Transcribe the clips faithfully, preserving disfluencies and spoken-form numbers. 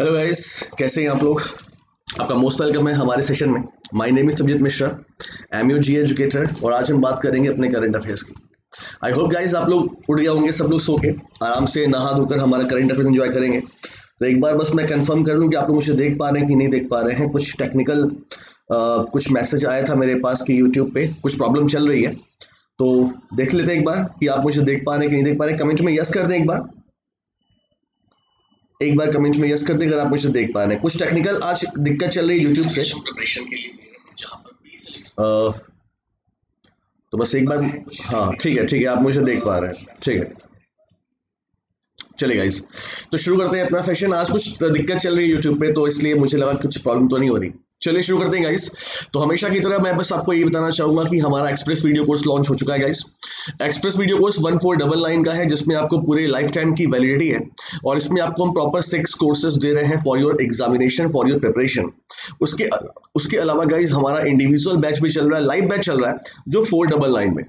Hello guys, कैसे हैं आप लोग। आपका मोस्ट वेलकम है हमारे सेशन में। My name is Sanjeet Mishra, M U G educator, और आज हम बात करेंगे अपने करंट अफेयर्स की। आई होप गाइस आप लोग उठ गया होंगे, सब लोग सो के आराम से नहा धोकर हमारा करंट अफेयर्स एंजॉय करेंगे। तो एक बार बस मैं कंफर्म कर लूँ कि आप लोग मुझे देख पा रहे हैं कि नहीं देख पा रहे हैं। कुछ टेक्निकल uh, कुछ मैसेज आया था मेरे पास कि यूट्यूब पर कुछ प्रॉब्लम चल रही है, तो देख लेते हैं एक बार कि आप मुझे देख पा रहे हैं कि नहीं देख पा रहे। कमेंट में यस कर दें एक बार एक बार कमेंट में यस कर दें अगर आप मुझे देख पा रहे हैं। कुछ टेक्निकल आज दिक्कत चल रही है यूट्यूब से, तो बस एक बार, हाँ ठीक है ठीक है आप मुझे देख पा रहे हैं, ठीक है। चलिए गाइस, तो शुरू करते हैं अपना सेशन। आज कुछ दिक्कत चल रही है यूट्यूब पे, तो इसलिए मुझे लगा कुछ प्रॉब्लम तो नहीं हो रही। चलिए शुरू करते हैं गाइस। तो हमेशा की तरह मैं बस आपको ये बताना चाहूंगा कि हमारा एक्सप्रेस वीडियो कोर्स लॉन्च हो चुका है गाइस। एक्सप्रेस वीडियो कोर्स चौदह सौ निन्यानवे का है, जिसमें आपको पूरे लाइफ टाइम की वैलिडिटी है, और इसमें आपको हम प्रॉपर सिक्स कोर्सेज दे रहे हैं for your examination, for your preparation. उसके उसके अलावा गाइज हमारा इंडिविजुअल बैच भी चल रहा है, लाइव बैच चल रहा है जो फोर डबल नाइन में।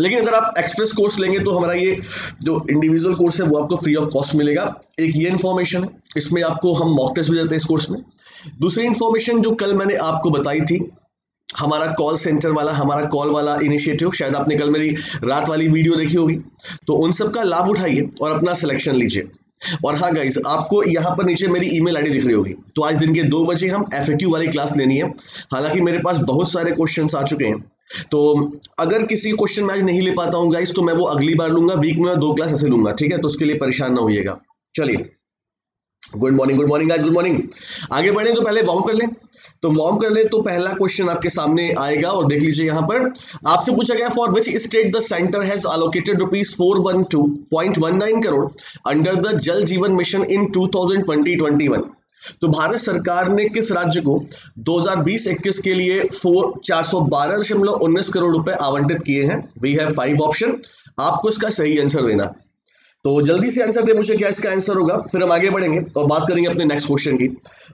लेकिन अगर आप एक्सप्रेस कोर्स लेंगे तो हमारा ये जो इंडिविजुअल कोर्स है वो आपको फ्री ऑफ कॉस्ट मिलेगा। एक ये इन्फॉर्मेशन है, इसमें आपको हम मॉक टेस्ट भी देते हैं इस कोर्स में। दूसरी इन्फॉर्मेशन जो कल मैंने आपको बताई थी, हमारा कॉल सेंटर वाला, हमारा कॉल वाला इनिशिएटिव, शायद आपने कल मेरी रात वाली वीडियो देखी होगी, तो उन सब का लाभ उठाइए और अपना सिलेक्शन लीजिए। और हाँ गाइज, आपको यहाँ पर नीचे मेरी ईमेल आईडी दिख रही होगी। तो आज दिन के दो बजे हम एफएक्यू वाली क्लास लेनी है। हालांकि मेरे पास बहुत सारे क्वेश्चन आ चुके हैं, तो अगर किसी क्वेश्चन मैं आज नहीं ले पाता हूँ गाइज तो मैं वो अगली बार लूंगा। वीक में दो क्लास ऐसे लूंगा, ठीक है, तो उसके लिए परेशान ना होइएगा। चलिए, good morning good morning guys, good morning. आगे बढ़े तो पहले वार्म कर लें, तो वार्म कर लें तो पहला क्वेश्चन आपके सामने आएगा और देख लीजिए। यहाँ पर आपसे पूछा गया, for which state the centre has allocated rupees four one two point one nine crore under the Jal Jeevan mission in two thousand twenty twenty one. तो भारत सरकार ने किस राज्य को दो हज़ार बीस इक्कीस के लिए फोर चार सौ बारह दशमलव उन्नीस करोड़ रुपए आवंटित किए हैं। वी हैव फाइव ऑप्शन, आपको इसका सही आंसर देना। तो जल्दी से आंसर दे मुझे क्या इसका आंसर होगा, फिर हम आगे बढ़ेंगे और बात करेंगे अपने नेक्स्ट क्वेश्चन की।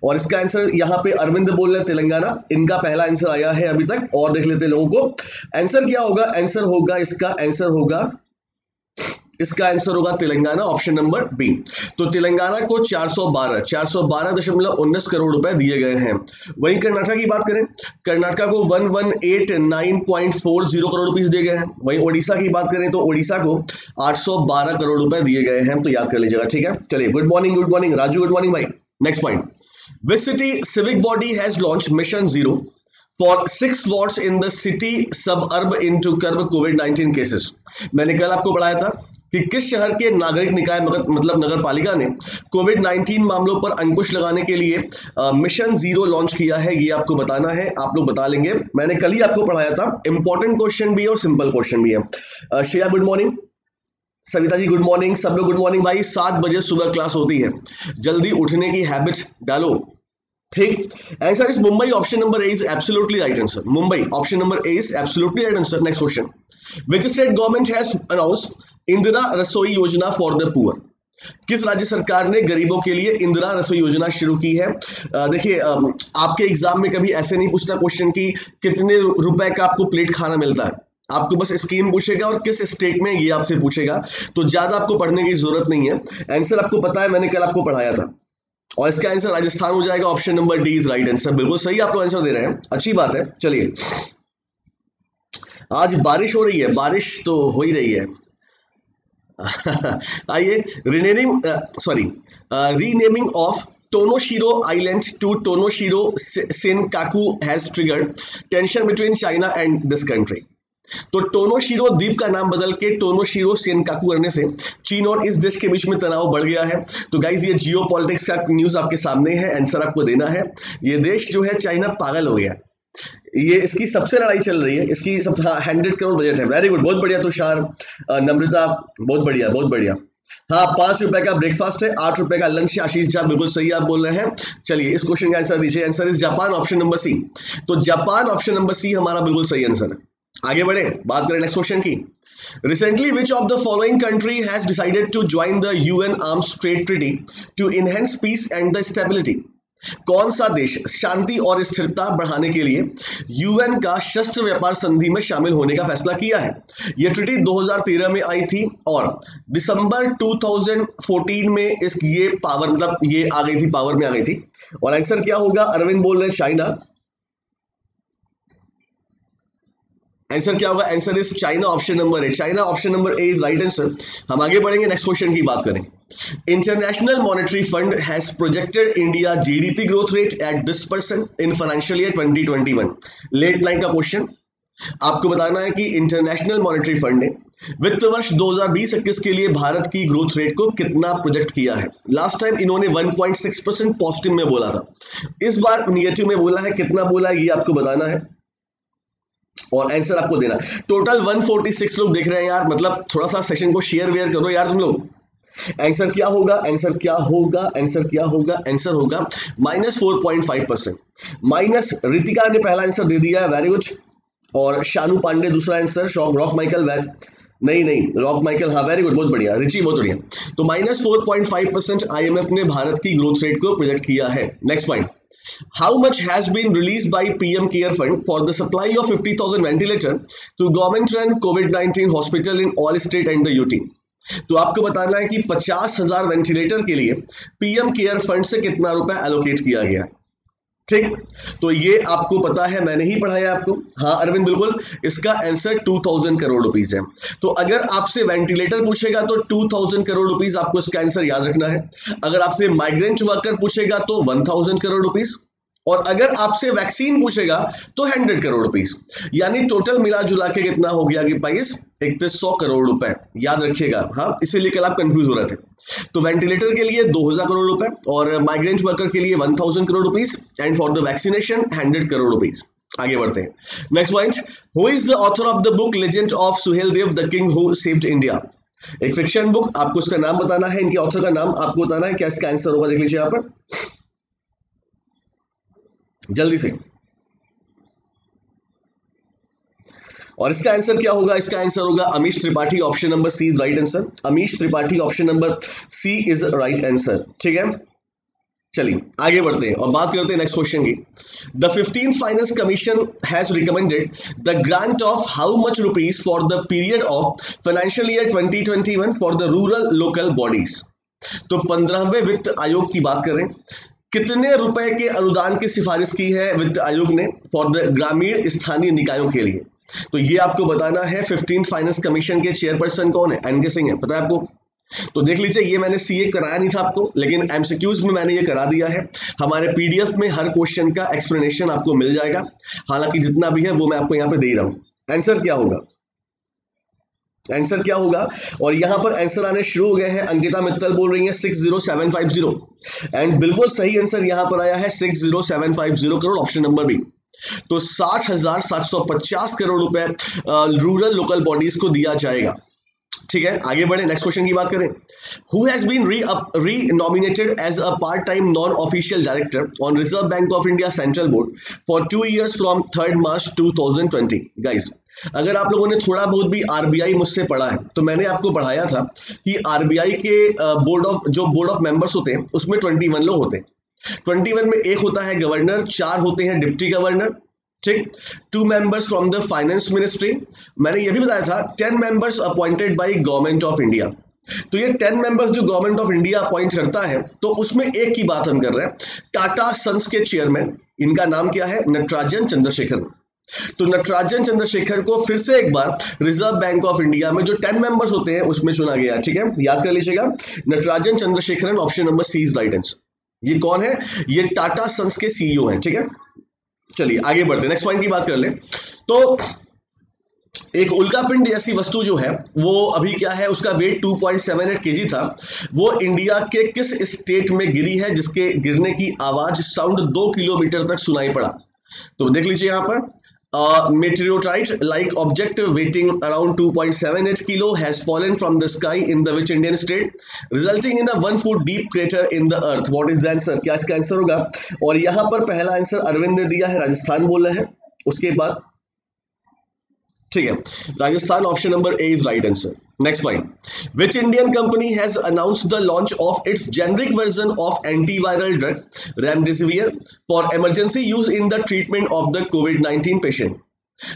और इसका आंसर यहाँ पे अरविंद बोल रहे हैं तेलंगाना, इनका पहला आंसर आया है अभी तक। और देख लेते हैं लोगों को आंसर क्या होगा। आंसर होगा इसका आंसर होगा इसका आंसर होगा तेलंगाना, ऑप्शन नंबर बी। तो तेलंगाना को चार सौ बारह चार सौ बारह दशमलव उन्नीस करोड़ रुपए दिए गए हैं। वहीं कर्नाटक की बात करें, कर्नाटका को one one eight nine point four zero crore रुपए दिए गए हैं। वहीं ओडिशा की बात करें तो ओडिशा को आठ सौ बारह करोड़ रुपए दिए गए हैं, तो याद कर लीजिएगा, ठीक है। चलिए, good morning good morning Raju, good morning भाई। Next point, which city civic body has launch mission zero for six wards in the city सब अर्ब इन to curb covid nineteen cases. मैंने कल आपको पढ़ाया था कि किस शहर के नागरिक निकाय मतलब नगर पालिका ने कोविड नाइनटीन मामलों पर अंकुश लगाने के लिए आ, मिशन जीरो लॉन्च किया है। ये आपको बताना है, आप लोग बता लेंगे। मैंने कल ही आपको पढ़ाया था। इंपॉर्टेंट क्वेश्चन भी है और सिंपल क्वेश्चन भी है। Shreya good morning, Savita ji good morning, सब लोग गुड मॉर्निंग भाई। सात बजे सुबह क्लास होती है, जल्दी उठने की हैबिट डालो, ठीक। Answer is Mumbai, option number A is absolutely right answer. Mumbai, option number A is absolutely right answer. Next question, which state government has announced Indira Rasoi Yojana for the poor. किस राज्य सरकार ने गरीबों के लिए इंदिरा रसोई योजना शुरू की है। देखिए, आपके एग्जाम में कभी ऐसे नहीं पूछता क्वेश्चन कि कितने रुपए का आपको प्लेट खाना मिलता है, आपको बस स्कीम पूछेगा और किस स्टेट में, ये आपसे पूछेगा। तो ज्यादा आपको पढ़ने की जरूरत नहीं है, आंसर आपको पता है, मैंने कल आपको पढ़ाया था। और इसका आंसर राजस्थान हो जाएगा, option number D is right answer. बिल्कुल सही आप लोग आंसर दे रहे हैं, अच्छी बात है। चलिए, आज बारिश हो रही है, बारिश तो हो ही रही है। आइए, renaming sorry renaming of Tonoshiro island to Tonoshiro Senkaku has triggered tension between China and this country. तो टोनोशीरो द्वीप का नाम बदल के टोनोशीरो सेनकाकू करने से चीन और इस देश के बीच में तनाव बढ़ गया है। तो गाइज, ये जियो पॉलिटिक्स का न्यूज आपके सामने है, आंसर आपको देना है। ये देश जो है, चाइना पागल हो गया है, ये इसकी सबसे लड़ाई चल रही है, इसकी सबसे हंड्रेड करोड़ बजट है। वेरी गुड, बहुत बढ़िया तुषार, नम्रता, बहुत बढ़िया बहुत बढ़िया। हाँ, पांच रुपए का ब्रेकफास्ट है, आठ रुपए का लंच। आशीष झा, बिल्कुल सही आप बोल रहे हैं। चलिए, इस क्वेश्चन का आंसर दीजिए। Answer is Japan, option number C. तो जापान, ऑप्शन नंबर सी हमारा बिल्कुल सही आंसर है। आगे बढ़े, बात करें नेक्स्ट क्वेश्चन की। Recently, which of the following country has decided to join the U N Arms Trade Treaty to enhance peace and the stability? कौन सा देश शांति और स्थिरता बढ़ाने के लिए यूएन का शस्त्र व्यापार संधि में शामिल होने का फैसला किया है। यह ट्रीटी दो हज़ार तेरह में आई थी और दिसंबर दो हज़ार चौदह में इसकी ये पावर मतलब ये आ गई थी, पावर में आ गई थी। और आंसर क्या होगा? अरविंद बोल रहे चाइना। आंसर क्या होगा? Answer is China, option number A. China option number A is right answer. हम आगे बढ़ेंगे, नेक्स्ट क्वेश्चन की बात करें। International Monetary Fund has projected India G D P growth rate at this percent in financial year twenty twenty-one. Late line का question आपको बताना है कि इंटरनेशनल मॉनेटरी फंड ने वित्त वर्ष दो हज़ार बीस इक्कीस के लिए भारत की ग्रोथ रेट को कितना प्रोजेक्ट किया है। लास्ट टाइम इन्होंने one point six percent positive में बोला था, इस बार नेगेटिव में बोला है, कितना बोला है ये आपको बताना है और आंसर आपको देना। टोटल एक सौ छियालीस लोग देख रहे हैं यार, मतलब थोड़ा सा सेशन को शेयर वेयर करो यार तुम लोग। आंसर क्या होगा? आंसर क्या होगा? आंसर क्या होगा? आंसर होगा minus four point five percent. Minus Ritika ने पहला आंसर दे दिया, वेरी गुड। और शानू पांडे दूसरा आंसर, शॉक रॉक माइकल वैर नहीं नहीं रॉक माइकल हाँ वेरी गुड, बहुत बढ़िया रिची, बहुत बढ़िया। तो minus four point five percent IMF ने भारत की ग्रोथ रेट को प्रोजेक्ट किया है। Next point, How much has been released by P M Care Fund for the supply of fifty thousand ventilator to government-run COVID nineteen hospital in all state and the U T? तो आपको बताना है कि पचास हज़ार ventilator के लिए PM care fund से कितना रुपए एलोकेट किया गया। ठीक, तो ये आपको पता है, मैंने ही पढ़ाया आपको। हाँ अरविंद बिल्कुल, इसका आंसर दो हज़ार करोड़ रुपीस है। तो अगर आपसे वेंटिलेटर पूछेगा तो दो हज़ार करोड़ रुपीस आपको इसका आंसर याद रखना है। अगर आपसे माइग्रेंट वर्कर पूछेगा तो एक हज़ार करोड़ रुपीस, और अगर आपसे वैक्सीन पूछेगा तो सौ करोड़ रुपीस, यानी टोटल मिला जुला के कितना हो गया कि प्राइस इकतीस सौ करोड़ रुपए, याद रखिएगा। हाँ, इसीलिए कल आप कंफ्यूज हो रहे थे। तो वेंटिलेटर के लिए दो हज़ार करोड़ रुपए और माइग्रेंट वर्कर के लिए एक हज़ार crore rupees and for the vaccination सौ करोड़ रुपीस। आगे बढ़ते हैं, next point, who is the author of the book legend of Suhel Dev the king who saved India? एक फिक्शन बुक, आपको इसका नाम बताना है, इनके ऑथर का नाम आपको बताना है। क्या इसका आंसर होगा? देख लीजिए यहाँ पर जल्दी से। और इसका आंसर क्या होगा? इसका आंसर होगा Amish Tripathi, option number C is right answer. Amish Tripathi option number C is right answer. ठीक है, चलिए आगे बढ़ते हैं और बात करते हैं नेक्स्ट क्वेश्चन की। The fifteenth finance commission has recommended the grant of how much rupees for the period of financial year twenty twenty one for the rural local bodies. तो पंद्रहवें वित्त आयोग की बात करें, कितने रुपए के अनुदान की सिफारिश की है वित्त आयोग ने फॉर द ग्रामीण स्थानीय निकायों के लिए? तो ये आपको बताना है। फिफ्टीन फाइनेंस कमीशन के चेयरपर्सन कौन है? एनके सिंह है, पता है आपको। तो देख लीजिए, ये मैंने सीए कराया नहीं था आपको, लेकिन एमसीक्यूज में मैंने ये करा दिया है। हमारे पीडीएफ में हर क्वेश्चन का एक्सप्लेनेशन आपको मिल जाएगा, हालांकि जितना भी है वो मैं आपको यहाँ पे दे ही रहा हूं। आंसर क्या होगा? आंसर क्या होगा? और यहां पर आंसर आने शुरू हो गए हैं। अंकिता मित्तल बोल रही है six zero seven five zero, and बिल्कुल सही आंसर यहां पर आया है six zero seven five zero crore, option number B. तो साठ हजार सात सौ पचास करोड़ रुपए रूरल लोकल बॉडीज को दिया जाएगा। ठीक है, आगे बढ़े, नेक्स्ट क्वेश्चन की बात करें। Who has been re re nominated as a part time non official director on reserve bank of India central board for two years from third March two thousand twenty. Guys, अगर आप लोगों ने थोड़ा बहुत भी आरबीआई मुझसे पढ़ा है तो मैंने आपको पढ़ाया था कि आरबीआई के बोर्ड ऑफ जो बोर्ड ऑफ मेंबर्स होते हैं उसमें इक्कीस लोग होते हैं। इक्कीस में एक होता है गवर्नर, चार होते हैं डिप्टी गवर्नर, ठीक, two members from the finance ministry. मैंने ये भी बताया था ten members appointed by government of India. तो ये टेन मेंबर्स जो गवर्नमेंट ऑफ इंडिया अपॉइंट करता है, तो उसमें एक की बात हम कर रहे हैं, टाटा सन्स के चेयरमैन, इनका नाम क्या है? नटराजन चंद्रशेखर। तो नटराजन चंद्रशेखर को फिर से एक बार रिजर्व बैंक ऑफ इंडिया में जो टेन मेंबर्स होते हैं उसमें चुना गया। ठीक है, याद कर लीजिएगा, Natarajan Chandrasekaran, option number C is right answer. ये कौन है? ये टाटा सन्स के सीईओ हैं। ठीक है, चलिए आगे बढ़ते हैं, नेक्स्ट पॉइंट की बात कर ले। तो एक उल्कापिंड जैसी वस्तु जो है वो अभी क्या है, उसका weight two point seven eight KG था, वो इंडिया के किस स्टेट में गिरी है जिसके गिरने की आवाज साउंड दो किलोमीटर तक सुनाई पड़ा? तो देख लीजिए यहाँ पर, meteorite like object weighing around two point seven eight kilo has fallen from the sky in the which Indian state, resulting in a one foot deep crater in the earth. What is the answer? क्या इसका answer होगा? और यहाँ पर पहला answer Arvind ने दिया है, राजस्थान बोला है, उसके बाद ठीक है, Rajasthan option number A is right answer. Next point, which Indian company has announced the launch of its generic version of antiviral drug remdesivir for emergency use in the treatment of the covid nineteen patient.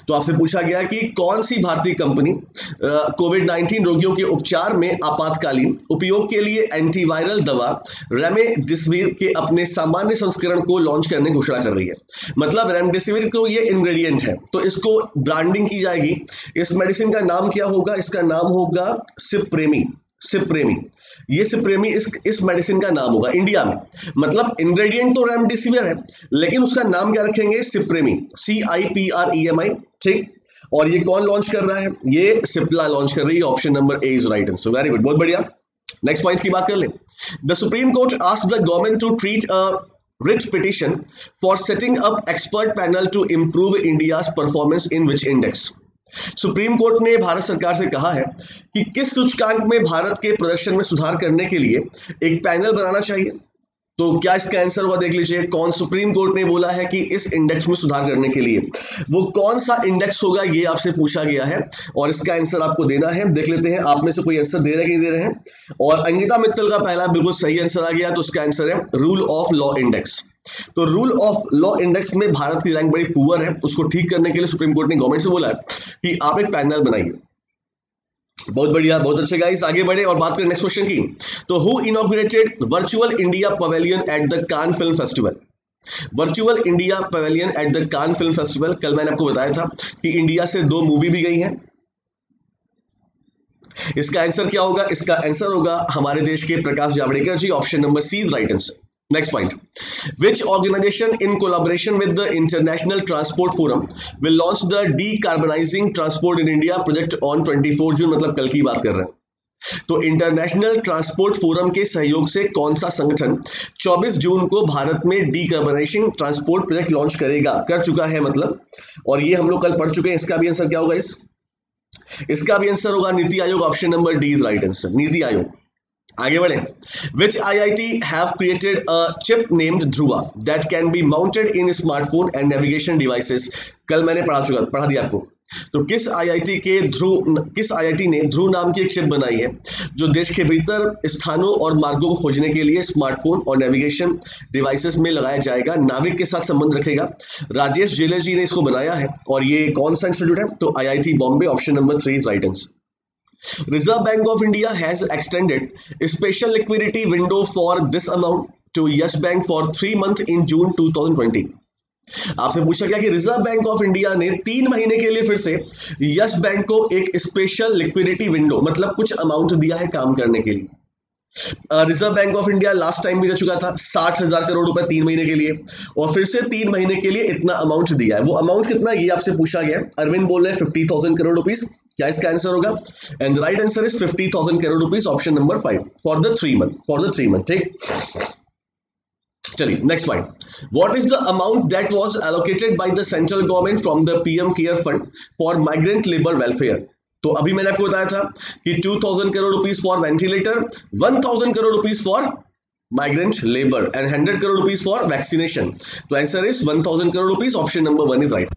तो आपसे पूछा गया कि कौन सी भारतीय company Covid nineteen रोगियों के उपचार में आपातकालीन उपयोग के लिए एंटीवायरल दवा रेमडेसिविर के अपने सामान्य संस्करण को लॉन्च करने की घोषणा कर रही है। मतलब रेमडेसिविर को ये इंग्रेडिएंट है, तो इसको ब्रांडिंग की जाएगी। इस मेडिसिन का नाम क्या होगा? इसका नाम होगा सिप्रेमी। सिप्रेमी, ये सिप्रेमी इस इस मेडिसिन का नाम होगा इंडिया में। मतलब इंग्रेडिएंट तो रेमडेसिविर है, लेकिन उसका नाम क्या रखेंगे? Cipremi, C I P R E M I. ठीक, और ये कौन लॉन्च कर रहा है? ये सिप्ला लॉन्च कर रही है। Option number A is right answer. Very good, बहुत बढ़िया। नेक्स्ट पॉइंट की बात कर ले। The Supreme Court asked the government to treat a writ petition for setting up expert panel to improve India's performance in which index. Supreme Court ने भारत सरकार से कहा है कि किस सूचकांक में भारत के प्रदर्शन में सुधार करने के लिए एक पैनल बनाना चाहिए। तो क्या इसका आंसर हुआ? देख लीजिए कौन, सुप्रीम कोर्ट ने बोला है कि इस इंडेक्स में सुधार करने के लिए वो कौन सा इंडेक्स होगा, ये आपसे पूछा गया है और इसका आंसर आपको देना है। देख लेते हैं आप में से कोई आंसर दे रहे कि नहीं दे रहे हैं। और अंकिता मित्तल का पहला बिल्कुल सही आंसर आ गया, तो इसका आंसर है रूल ऑफ लॉ इंडेक्स। तो रूल ऑफ लॉ इंडेक्स में भारत की रैंक बड़ी पुअर है, उसको ठीक करने के लिए सुप्रीम कोर्ट ने गवर्नमेंट से बोला है कि आप एक पैनल बनाइए। बहुत बढ़िया, बहुत अच्छे गाइस, आगे बढ़े और बात करें नेक्स्ट क्वेश्चन की। तो who inaugurated virtual India pavilion at the Cannes film festival. Virtual India pavilion at the Cannes film festival, कल मैंने आपको बताया था कि इंडिया से दो मूवी भी गई है। इसका आंसर क्या होगा? इसका आंसर होगा हमारे देश के Prakash Javadekar ji. Option number C is right answer. Next point, which organization in collaboration with the International Transport Forum will launch the Decarbonizing Transport in India project on चौबीस जून। मतलब कल की बात कर रहे हैं। तो इंटरनेशनल ट्रांसपोर्ट फोरम के सहयोग से कौन सा संगठन चौबीस जून को भारत में डीकार्बोनाइजिंग ट्रांसपोर्ट प्रोजेक्ट लॉन्च करेगा, कर चुका है मतलब, और ये हम लोग कल पढ़ चुके हैं। इसका भी आंसर क्या होगा? इस इसका भी आंसर होगा NITI Aayog. Option number D is right answer, NITI Aayog. आगे बढ़े। Which I I T have created a chip named Dhruva that can be mounted in smartphone and navigation devices? कल मैंने पढ़ा चुका पढ़ा दिया आपको। तो किस I I T के ध्रुव किस I I T ने ध्रुव नाम की एक चिप बनाई है जो देश के भीतर स्थानों और मार्गों को खोजने के लिए स्मार्टफोन और नेविगेशन डिवाइसेस में लगाया जाएगा, नाविक के साथ संबंध रखेगा। राजेश जेले जी ने इसको बनाया है और ये कौन सा इंस्टीट्यूट है? तो I I T Bombay. Option number three is right answer. Reserve Bank of India has extended a special liquidity window for this amount to Yes Bank for three months in June twenty twenty. आपसे पूछा गया कि reserve bank of India ने तीन महीने के लिए फिर से यस बैंक को एक स्पेशल लिक्विडिटी विंडो, मतलब कुछ अमाउंट दिया है काम करने के लिए। Reserve bank of India last time भी दे चुका था साठ हजार करोड़ रुपए तीन महीने के लिए, और फिर से तीन महीने के लिए इतना अमाउंट दिया है। वो अमाउंट कितना, ये आपसे पूछा गया। अरविंद बोल रहे हैं फिफ्टी थाउजेंड करोड़ रुपीज। क्या इसका आंसर होगा? And right answer is fifty thousand crore rupees. Option number five, for the three month for the three month ठीक। चलिए next point, what is the amount that was allocated by the central government from the PM care fund for migrant labour welfare. तो अभी मैंने आपको बताया था कि दो हज़ार करोड़ रुपीस फॉर वेंटिलेटर, एक हज़ार crore rupees for migrant labour and सौ करोड़ रुपीस फॉर वैक्सीनेशन। तो आंसर इज एक हज़ार crore rupees. Option number one is right.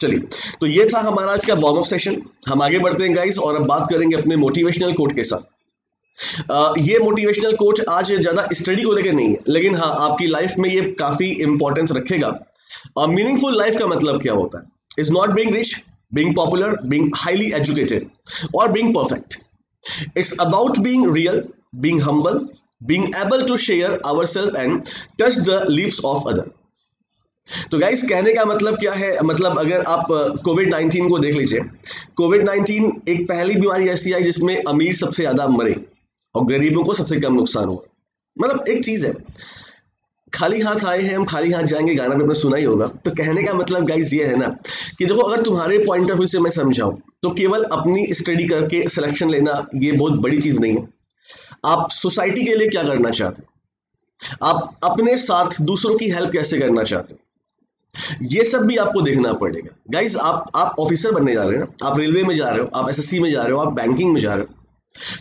चलिए, तो ये था हमारा आज का वार्म अप सेशन। हम आगे बढ़ते हैं गाइस और अब बात करेंगे अपने मोटिवेशनल कोट के साथ। Uh, ये मोटिवेशनल कोट आज ज्यादा स्टडी को लेकर नहीं है, लेकिन हाँ आपकी लाइफ में ये काफी इंपॉर्टेंस रखेगा। मीनिंगफुल लाइफ का मतलब क्या होता है? Is not being rich, being popular, being highly educated, or being perfect. It's about being real, being humble, being able to share ourselves and touch the lives of others. तो guys कहने का मतलब क्या है? मतलब अगर आप कोविड नाइनटीन को देख लीजिए, कोविड नाइनटीन एक पहली बीमारी ऐसी आई जिसमें अमीर सबसे ज्यादा मरे और गरीबों को सबसे कम नुकसान हुआ। मतलब एक चीज है, खाली हाथ आए हैं हम, खाली हाथ जाएंगे, गाना भी आपने सुना ही होगा। तो कहने का मतलब गाइज ये है ना कि देखो, अगर तुम्हारे पॉइंट ऑफ व्यू से मैं समझाऊं तो केवल अपनी स्टडी करके सिलेक्शन लेना ये बहुत बड़ी चीज नहीं है। आप सोसाइटी के लिए क्या करना चाहते हो, आप अपने साथ दूसरों की हेल्प कैसे करना चाहते हो, ये सब भी आपको देखना पड़ेगा। गाइज आप आप ऑफिसर बनने जा रहे हो ना, आप रेलवे में जा रहे हो, आप एसएससी में जा रहे हो, आप बैंकिंग में जा रहे हो,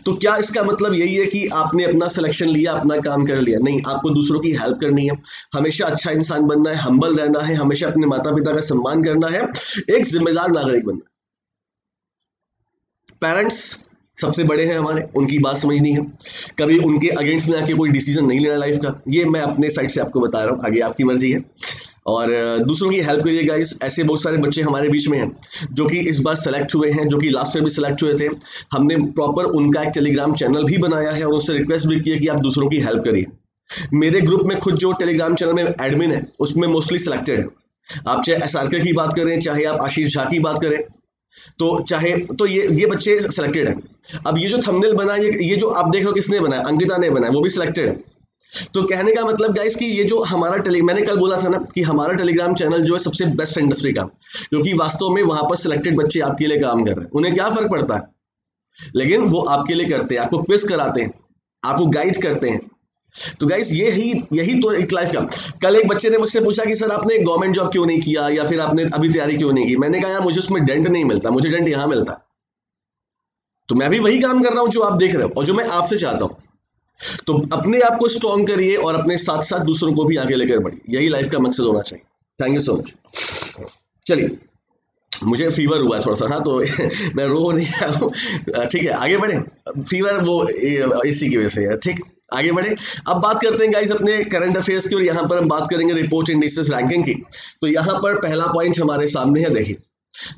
तो क्या इसका मतलब यही है कि आपने अपना सिलेक्शन लिया, अपना काम कर लिया? नहीं, आपको दूसरों की हेल्प करनी है, हमेशा अच्छा इंसान बनना है, हम्बल रहना है, हमेशा अपने माता पिता का सम्मान करना है, एक जिम्मेदार नागरिक बनना है। पेरेंट्स सबसे बड़े हैं हमारे, उनकी बात समझनी है, कभी उनके अगेंस्ट में आके कोई डिसीजन नहीं लेना लाइफ का। ये मैं अपने साइड से आपको बता रहा हूँ, आगे आपकी मर्जी है। और दूसरों की हेल्प करिए गाइस। ऐसे बहुत सारे बच्चे हमारे बीच में हैं जो कि इस बार सेलेक्ट हुए हैं, जो कि लास्ट ईयर भी सेलेक्ट हुए थे। हमने प्रॉपर उनका एक टेलीग्राम चैनल भी बनाया है और उनसे रिक्वेस्ट भी की है कि आप दूसरों की हेल्प करिए। मेरे ग्रुप में खुद जो टेलीग्राम चैनल में एडमिन है उसमें मोस्टली सिलेक्टेड है। आप चाहे एस आर के की बात करें, चाहे आप आशीष झा की बात करें, तो चाहे तो ये ये बच्चे सिलेक्टेड हैं। अब ये जो थंबनेल बना ये ये जो आप देख रहे हो किसने बनाया, अंकिता ने बनाया, वो भी सिलेक्टेड है। तो कहने का मतलब गाइस कि ये जो हमारा टेली मैंने कल बोला था ना कि हमारा टेलीग्राम चैनल जो है सबसे बेस्ट इंडस्ट्री का, क्योंकि वास्तव में वहां पर सिलेक्टेड बच्चे आपके लिए काम कर रहे हैं। उन्हें क्या फर्क पड़ता है, लेकिन वो आपके लिए करते हैं, आपको क्विज कराते हैं, आपको गाइड करते हैं। तो गाइस ये ही यही तो एक लाइफ का। कल एक बच्चे ने मुझसे पूछा कि सर आपने गवर्नमेंट जॉब क्यों नहीं किया, या फिर आपने अभी तैयारी क्यों नहीं की। मैंने कहा यार मुझे उसमें डेंट नहीं मिलता, मुझे डेंट यहाँ मिलता। तो मैं भी वही काम कर रहा हूँ जो आप देख रहे हो और जो मैं आपसे चाहता हूँ। तो अपने आप को स्ट्रॉन्ग करिए और अपने साथ साथ दूसरों को भी आगे लेकर बढ़िए, यही लाइफ का मकसद होना चाहिए। Thank you so much. चलिए, मुझे फीवर हुआ थोड़ा सा, हाँ तो मैं रो नहीं रहा हूँ, ठीक है आगे बढ़े। फीवर वो इसी की वजह से है, ठीक आगे बढ़े। अब बात करते हैं गाइस अपने करंट अफेयर्स की, और यहाँ पर हम बात करेंगे रिपोर्ट इंडिसेस रैंकिंग की। तो यहाँ पर पहला पॉइंट हमारे सामने है, देखिए।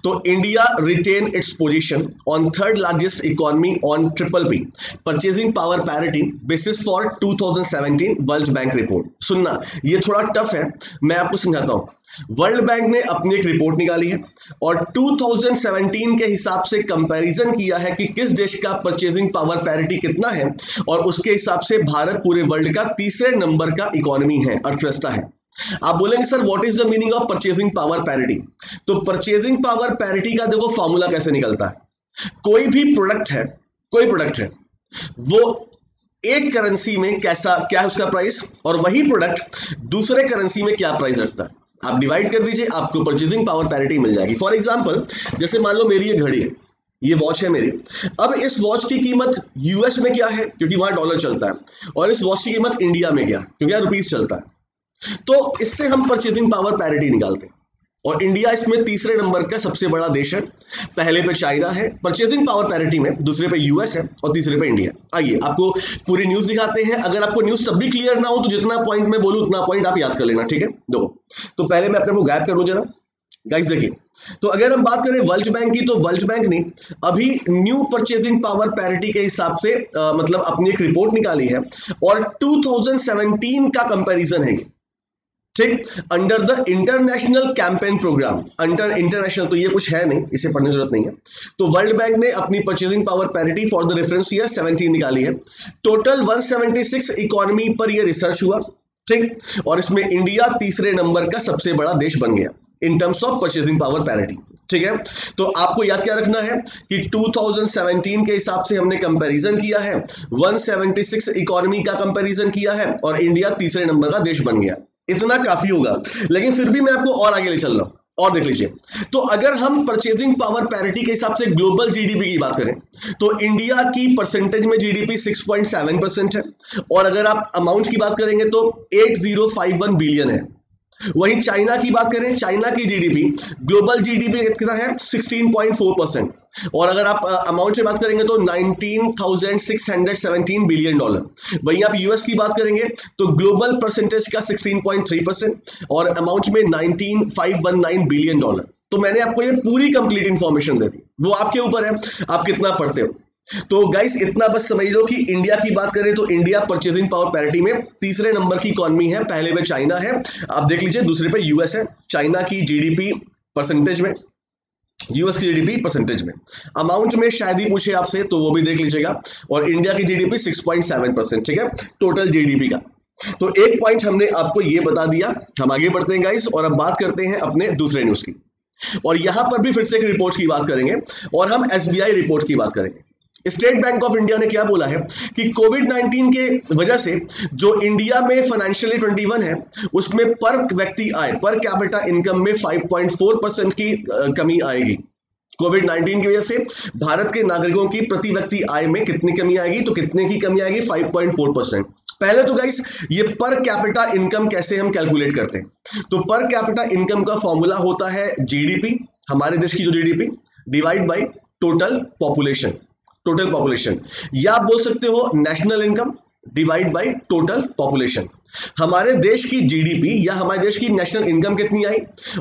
तो India retain its position on third largest economy on triple P purchasing power parity basis for two thousand seventeen World bank report. सुनना ये थोड़ा टफ है, मैं आपको समझाता हूं। वर्ल्ड बैंक ने अपनी एक रिपोर्ट निकाली है और टू थाउजेंड सेवेंटीन के हिसाब से कंपैरिजन किया है कि किस देश का परचेजिंग पावर पैरिटी कितना है, और उसके हिसाब से भारत पूरे वर्ल्ड का तीसरे नंबर का इकोनॉमी है, अर्थव्यवस्था है। आप बोलेंगे sir what is the meaning of purchasing power parity. तो परचेजिंग पावर पैरिटी का देखो फॉर्मूला कैसे निकलता है। कोई भी प्रोडक्ट है, कोई प्रोडक्ट है, वो एक करेंसी में कैसा क्या है उसका प्राइस, और वही प्रोडक्ट दूसरे करेंसी में क्या प्राइस रखता है, आप डिवाइड कर दीजिए, आपको परचेजिंग पावर पैरिटी मिल जाएगी। फॉर एग्जाम्पल जैसे मान लो मेरी ये घड़ी है, ये वॉच है मेरी। अब इस वॉच की कीमत यूएस में क्या है क्योंकि वहां डॉलर चलता है, और इस वॉच की कीमत इंडिया में क्या क्योंकि यहाँ रुपीज चलता है। तो इससे हम परचेजिंग पावर पैरिटी निकालते हैं, और इंडिया इसमें तीसरे नंबर का सबसे बड़ा देश है। पहले पे चाइना है परचेजिंग पावर पैरिटी में, दूसरे पे यूएस है और तीसरे पे इंडिया। आइए आपको पूरी न्यूज दिखाते हैं। अगर आपको न्यूज तब भी क्लियर ना हो तो जितना पॉइंट मैं बोलूं उतना पॉइंट आप याद कर लेना, ठीक है। देखो तो पहले मैं अपने को गायब कर लूं जरा गाइस। देखिए तो अगर हम बात करें वर्ल्ड बैंक की, तो वर्ल्ड बैंक ने अभी न्यू परचेजिंग पावर पैरिटी के हिसाब से आ, मतलब अपनी एक रिपोर्ट निकाली है, और टू थाउजेंड सेवेंटीन का कंपैरिजन है ये, ठीक, under the international campaign programme. Under international तो ये कुछ है नहीं, इसे पढ़ने की जरूरत नहीं है। तो वर्ल्ड बैंक ने अपनी purchasing power parity for the reference year seventeen निकाली है। Total one seventy six economy पर ये रिसर्च हुआ, ठीक, और इसमें इंडिया तीसरे नंबर का सबसे बड़ा देश बन गया in terms of purchasing power parity, ठीक है। तो आपको याद क्या रखना है कि टू थाउजेंड सेवेंटीन के हिसाब से हमने कंपैरिजन किया है, वन सेवेंटी सिक्स इकोनॉमी का कंपैरिजन किया है, और इंडिया तीसरे नंबर का देश बन गया। इतना काफी होगा, लेकिन फिर भी मैं आपको और आगे ले चल रहा हूं, और देख लीजिए। तो अगर हम परचेजिंग पावर पैरिटी के हिसाब से ग्लोबल जीडीपी की बात करें, तो इंडिया की परसेंटेज में GDP six point seven percent है, और अगर आप अमाउंट की बात करेंगे तो eight thousand fifty one billion है। वहीं चाइना की बात करें, चाइना की जीडीपी ग्लोबल जीडीपी कितना है, सिक्सटीन पॉइंट फोर परसेंट, और अगर आप अमाउंट से बात करेंगे तो nineteen thousand six hundred seventeen billion dollar. वहीं आप यूएस की बात करेंगे तो ग्लोबल परसेंटेज का सिक्सटीन पॉइंट थ्री परसेंट और अमाउंट में nineteen thousand five hundred nineteen billion dollar. तो मैंने आपको ये पूरी कंप्लीट इंफॉर्मेशन दे दी, वो आपके ऊपर है आप कितना पढ़ते हो। तो गाइस इतना बस समझ लो कि इंडिया की बात करें तो इंडिया परचेजिंग पावर पैरिटी में तीसरे नंबर की इकोनॉमी है, पहले पे चाइना है आप देख लीजिए, दूसरे पे यूएस है। चाइना की जीडीपी परसेंटेज में, यूएस की जीडीपी परसेंटेज में, अमाउंट में शायद ही पूछे आपसे तो वो भी देख लीजिएगा, और इंडिया की GDP six point seven percent, ठीक है, टोटल जीडीपी का। तो एक पॉइंट हमने आपको ये बता दिया। हम आगे बढ़ते हैं गाइस और अब बात करते हैं अपने दूसरे न्यूज की, और यहां पर भी फिर से एक रिपोर्ट की बात करेंगे, और हम एसबीआई रिपोर्ट की बात करेंगे। स्टेट बैंक ऑफ इंडिया ने क्या बोला है कि कोविड नाइनटीन के वजह से जो इंडिया में फाइनेंशियली ट्वेंटी वन है उसमें पर व्यक्ति आय, पर कैपिटा इनकम में फाइव पॉइंट फोर परसेंट की कमी आएगी। कोविड नाइनटीन की वजह से भारत के नागरिकों की प्रति व्यक्ति आय में कितनी कमी आएगी, तो कितने की कमी आएगी, फाइव पॉइंट फोर परसेंट। पहले तो गाइस ये पर कैपिटा इनकम कैसे हम कैलकुलेट करते हैं, तो पर कैपिटा इनकम का फॉर्मूला होता है जीडीपी, हमारे देश की जो GDP, divide by total population, total population, या आप बोल सकते हो national income divide by total population. हमारे देश की जीडीपी या हमारे देश की नेशनल इनकम कितनी आई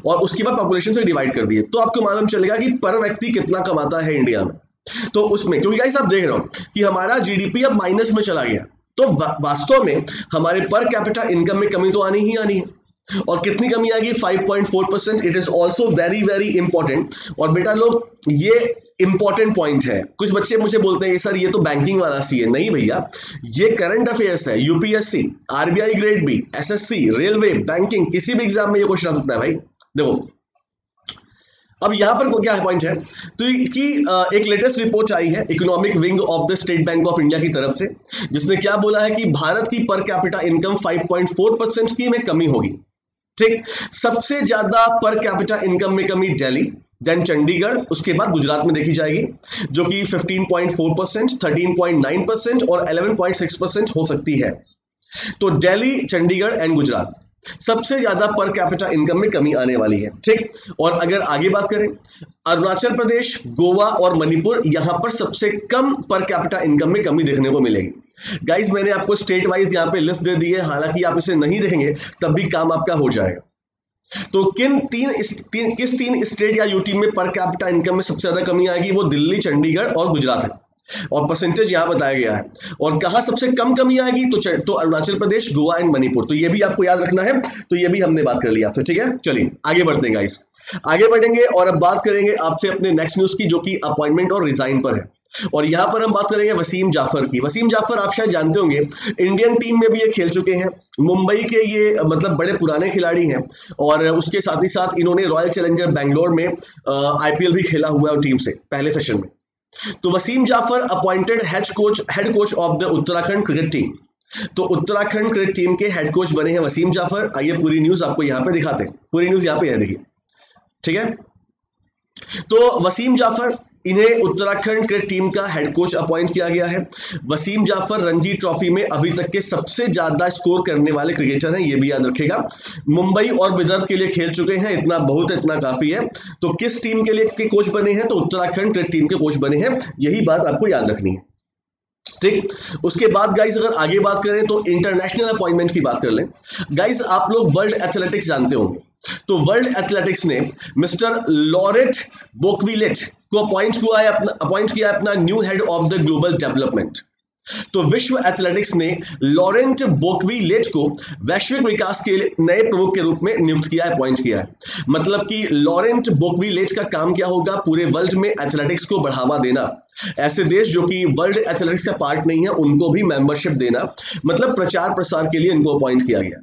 और उसके बाद पॉपुलेशन से डिवाइड कर दिए, तो आपको मालूम चलेगा कि पर व्यक्ति कितना कमाता है इंडिया में। तो उसमें क्योंकि गाइस आप देख रहे हो कि हमारा जीडीपी अब माइनस में चला गया, तो वा, वास्तव में हमारे पर कैपिटा इनकम में कमी तो आनी ही आनी है। और कितनी कमी आएगी? Five point four percent. It is also very very important. और बेटा लोग, ये इंपॉर्टेंट पॉइंट है। कुछ बच्चे मुझे बोलते हैं सर ये तो बैंकिंग वाला सी है। नहीं भैया, ये करंट अफेयर्स है। UPSC, RBI grade B, SSC, railway, banking, किसी भी एग्जाम में ये क्वेश्चन आ सकता है भाई। देखो अब यहां पर क्या पॉइंट है तो कि एक लेटेस्ट रिपोर्ट आई है economic wing of the state bank of India की तरफ से, जिसने क्या बोला है कि भारत की per capita income five point four percent की में कमी होगी। ठीक, सबसे ज्यादा पर कैपिटा इनकम में कमी दिल्ली, देन चंडीगढ़, उसके बाद गुजरात में देखी जाएगी जो कि fifteen point four percent, thirteen point nine percent और इलेवन पॉइंट सिक्स परसेंट हो सकती है। तो दिल्ली, चंडीगढ़ एंड गुजरात सबसे ज्यादा पर कैपिटा इनकम में कमी आने वाली है। ठीक, और अगर आगे बात करें अरुणाचल प्रदेश, गोवा और मणिपुर, यहां पर सबसे कम पर कैपिटा इनकम में कमी देखने को मिलेगी। गाइज मैंने आपको स्टेट वाइज यहां पे लिस्ट दे दी है, हालांकि आप इसे नहीं देखेंगे तब भी काम आपका हो जाएगा। तो किन तीन, तीन किस तीन स्टेट या यूटी में पर कैपिटा इनकम में सबसे ज्यादा कमी आएगी? वो दिल्ली, चंडीगढ़ और गुजरात है और परसेंटेज यहां बताया गया है। और कहां सबसे कम कमी आएगी? तो तो अरुणाचल प्रदेश, गोवा एंड मणिपुर। तो ये भी आपको याद रखना है। तो ये भी हमने बात कर ली आपसे। ठीक है, चलिए आगे बढ़ते हैं गाइस, आगे बढ़ेंगे और अब बात करेंगे आपसे अपने नेक्स्ट न्यूज की, जो कि अपॉइंटमेंट और रिजाइन पर है। और यहां पर हम बात करेंगे वसीम जाफर की। वसीम जाफर आप शायद जानते होंगे, इंडियन टीम में भी ये खेल चुके हैं, मुंबई के ये मतलब बड़े पुराने खिलाड़ी हैं। और उसके साथ ही साथ इन्होंने रॉयल चैलेंजर बेंगलोर में आईपीएल भी खेला हुआ है टीम से पहले सेशन में। तो Wasim Jaffer appointed head coach head coach of the Uttarakhand cricket team. तो उत्तराखंड क्रिकेट टीम के हेड कोच बने हैं वसीम जाफर। आइए पूरी न्यूज आपको यहां पे दिखाते हैं, पूरी न्यूज यहां पे है, देखिए। ठीक है, तो वसीम जाफर, इन्हें उत्तराखंड क्रिकेट टीम का हेड कोच अपॉइंट किया गया है। वसीम जाफर रणजी ट्रॉफी में अभी तक के सबसे ज्यादा स्कोर करने वाले क्रिकेटर हैं, ये भी याद रखेगा। मुंबई और विदर्भ के लिए खेल चुके हैं, इतना बहुत है, इतना काफी है। तो किस टीम के लिए के कोच बने हैं? तो उत्तराखंड क्रिकेट टीम के कोच बने हैं, यही बात आपको याद रखनी है। ठीक, उसके बाद गाइज अगर आगे बात करें तो इंटरनेशनल अपॉइंटमेंट की बात कर लें। गाइज आप लोग वर्ल्ड एथलेटिक्स जानते होंगे, तो वर्ल्ड एथलेटिक्स ने मिस्टर लॉरेट बोकविलेट को अपॉइंट किया है अपना अपॉइंट किया है अपना new head of the global development. तो विश्व एथलेटिक्स ने लॉरेंट बोकविलेट को वैश्विक विकास के नए प्रमुख के रूप में नियुक्त किया है, अपॉइंट किया है। मतलब कि लॉरेंट बोकविलेट का काम क्या होगा? पूरे वर्ल्ड में एथलेटिक्स को बढ़ावा देना, ऐसे देश जो कि वर्ल्ड एथलेटिक्स का पार्ट नहीं है उनको भी मेंबरशिप देना, मतलब प्रचार प्रसार के लिए इनको अपॉइंट किया गया।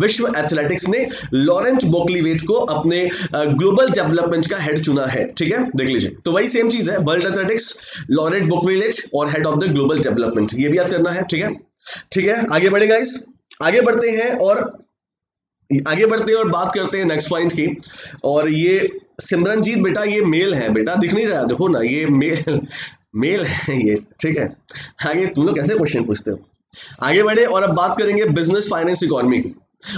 विश्व एथलेटिक्स ने लॉरेंट बोकविलेट को अपने ग्लोबल डेवलपमेंट का हेड चुना है। ठीक है, देख लीजिए। तो वही सेम चीज है, वर्ल्ड एथलेटिक्स, लॉरेंट बोकविलेट और head of the global development, ये भी याद करना है। ठीक है, ठीक है, आगे बढ़ेगा इस आगे बढ़ते हैं और आगे बढ़ते हैं और बात करते हैं नेक्स्ट पॉइंट की। और ये सिमरनजीत बेटा, ये मेल है बेटा, दिख नहीं रहा, देखो ना, ये मेल मेल है ये। ठीक है, आगे तुम लोग कैसे क्वेश्चन पूछते हो। आगे बढ़े और अब बात करेंगे बिजनेस फाइनेंस इकोनॉमी की।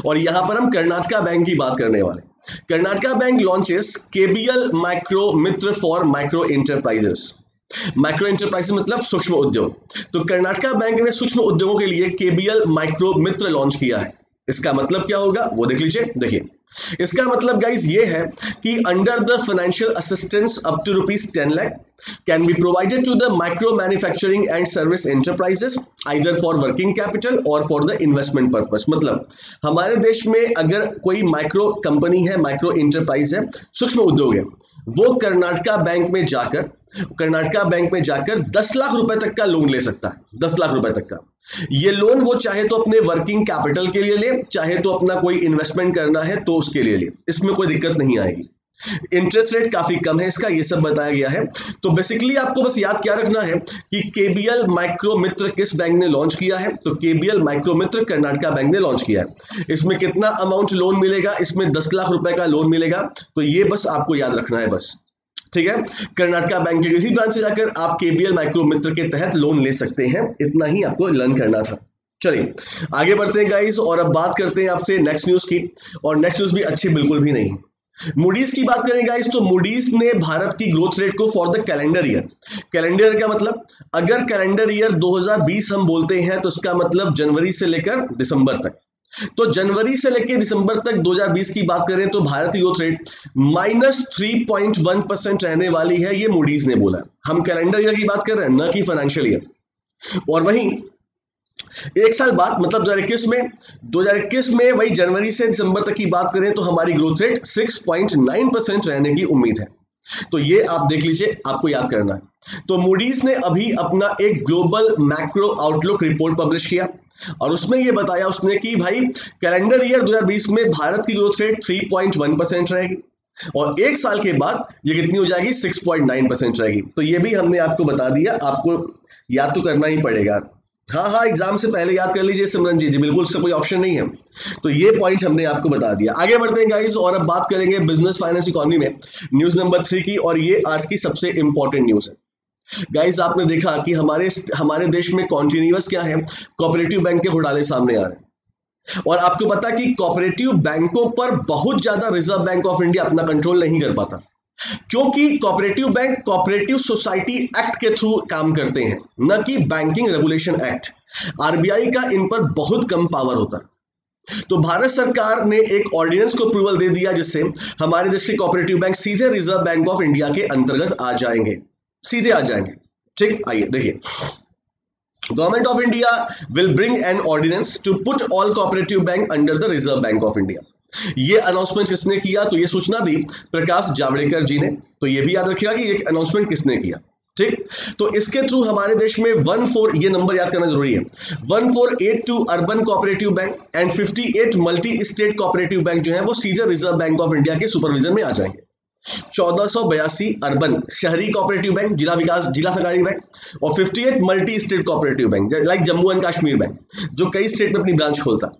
और यहां पर हम कर्नाटका बैंक की बात करने वाले। Karnataka bank launches KBL micro Mitra for micro enterprises. Micro enterprises मतलब सूक्ष्म उद्योग। तो कर्नाटका बैंक ने सूक्ष्म उद्योगों के लिए केबीएल माइक्रो मित्र लॉन्च किया है। इसका मतलब क्या होगा वो देख लीजिए। देखिए, इसका मतलब गाइज ये है कि under the financial assistance up to rupees ten lakh can be provided to the micro manufacturing and service enterprises either for working capital और फॉर द इन्वेस्टमेंट पर्पस। मतलब हमारे देश में अगर कोई माइक्रो कंपनी है, माइक्रो एंटरप्राइज है, सूक्ष्म उद्योग है, वो कर्नाटका बैंक में जाकर कर्नाटका बैंक में जाकर दस लाख रुपए तक का लोन ले सकता है। दस लाख रुपए तक का ये लोन वो चाहे तो अपने वर्किंग कैपिटल के लिए ले, चाहे तो अपना कोई इन्वेस्टमेंट करना है तो उसके लिए ले, इसमें कोई दिक्कत नहीं आएगी। इंटरेस्ट रेट काफी कम है इसका, ये सब बताया गया है। तो बेसिकली आपको बस याद क्या रखना है कि केबीएल माइक्रो मित्र किस बैंक ने लॉन्च किया है। तो KBL micro Mitra Karnataka bank ने लॉन्च किया है। इसमें कितना अमाउंट लोन मिलेगा? इसमें दस लाख रुपए का लोन मिलेगा। तो ये बस आपको याद रखना है बस। ठीक है, कर्नाटका बैंक के किसी ब्रांच से जाकर आप केबीएल माइक्रो मित्र के तहत लोन ले सकते हैं। इतना ही आपको लर्न करना था। चलिए आगे बढ़ते हैं गाइस और अब बात करते हैं आपसे नेक्स्ट न्यूज की। और नेक्स्ट न्यूज भी अच्छी बिल्कुल भी नहीं। मूडीज की बात करें गाइस तो मूडीज ने भारत की ग्रोथ रेट को for the calendar year, calendar year का मतलब अगर कैलेंडर ईयर दो हज़ार बीस हम बोलते हैं तो इसका मतलब जनवरी से लेकर दिसंबर तक, तो जनवरी से लेकर दिसंबर तक दो हज़ार बीस की बात करें तो भारत की growth rate minus three point one percent रहने वाली है, ये मूडीज ने बोला। हम कैलेंडर ईयर की बात कर रहे हैं न कि फाइनेंशियल ईयर। और वहीं एक साल बाद मतलब दो हज़ार इक्कीस में दो हज़ार इक्कीस में वही जनवरी से दिसंबर तक की बात करें तो हमारी ग्रोथ रेट छह पॉइंट नौ परसेंट रहने की उम्मीद है। तो ये आप देख लीजिए, आपको याद करना है। तो मूडीज ने अभी अपना एक global macro outlook report publish किया और उसमें ये बताया उसने कि भाई कैलेंडर ईयर दो हज़ार बीस में भारत की ग्रोथ रेट तीन पॉइंट एक परसेंट रहेगी और एक साल के बाद ये कितनी हो जाएगी छह पॉइंट नौ परसेंट रहेगी। तो ये भी हमने आपको बता दिया, आपको याद तो करना ही पड़ेगा। हाँ हाँ एग्जाम से पहले याद कर लीजिए सिमरन जी, जी बिल्कुल, उसका कोई ऑप्शन नहीं है। तो ये पॉइंट हमने आपको बता दिया। आगे बढ़ते हैं गाइस और अब बात करेंगे बिजनेस फाइनेंस इकोनॉमी में न्यूज नंबर थ्री की, और ये आज की सबसे इंपॉर्टेंट न्यूज है। गाइस आपने देखा कि हमारे हमारे देश में कॉन्टिन्यूअस क्या है, कोऑपरेटिव बैंक के घोटाले सामने आ रहे हैं। और आपको पता कि कोऑपरेटिव बैंकों पर बहुत ज्यादा रिजर्व बैंक ऑफ इंडिया अपना कंट्रोल नहीं कर पाता, क्योंकि cooperative bank cooperative society act के थ्रू काम करते हैं, न कि बैंकिंग रेगुलेशन एक्ट। आरबीआई का इन पर बहुत कम पावर होता है। तो भारत सरकार ने एक ऑर्डिनेंस को अप्रूवल दे दिया जिससे हमारे देश के कोऑपरेटिव बैंक सीधे रिजर्व बैंक ऑफ इंडिया के अंतर्गत आ जाएंगे, सीधे आ जाएंगे। ठीक, आइए देखिए। Government of India will bring an ordinance to put all cooperative bank under the reserve bank of India. ये अनाउंसमेंट किसने किया, तो ये सूचना दी प्रकाश जावड़ेकर जी ने। तो ये भी याद रखिएगा कि ये अनाउंसमेंट किसने किया। ठीक, तो इसके थ्रू हमारे देश में चौदह, ये नंबर याद करना जरूरी है, चौदह बयासी अर्बन कोऑपरेटिव बैंक एंड अट्ठावन मल्टी स्टेट कोऑपरेटिव बैंक जो है वो सीधे रिजर्व बैंक ऑफ इंडिया के सुपरविजन में आ जाएंगे। चौदह सौ बयासी अर्बन शहरी कोऑपरेटिव बैंक, जिला विकास जिला सहकारी बैंक, और अट्ठावन multi state cooperative bank like Jammu and Kashmir bank जो कई स्टेट में अपनी ब्रांच खोलता है,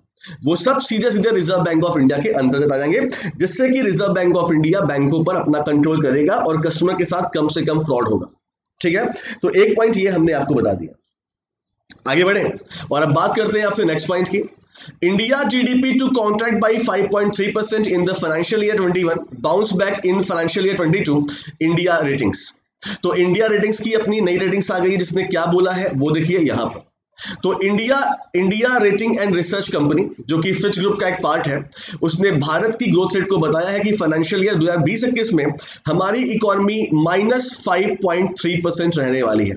वो सब सीधे सीधे रिजर्व बैंक ऑफ इंडिया के अंतर्गत आ जाएंगे, जिससे कि रिजर्व बैंक ऑफ इंडिया बैंकों पर अपना कंट्रोल करेगा और कस्टमर के साथ कम से कम फ्रॉड होगा। ठीक है, तो एक पॉइंट ये हमने आपको बता दिया। आगे बढ़े और अब बात करते हैं आपसे नेक्स्ट पॉइंट की। India GDP to contract by five point three percent in the financial year twenty one, bounce back in financial year twenty two. India ratings, तो इंडिया रेटिंग्स की अपनी नई रेटिंग्स आ गई, जिसने क्या बोला है वो देखिए यहां पर। तो India India rating and research company जो कि फिच ग्रुप का एक पार्ट है, उसने भारत की ग्रोथ रेट को बताया है कि फाइनेंशियल ईयर दो हज़ार बीस इक्कीस में हमारी economy minus five point three percent रहने वाली है।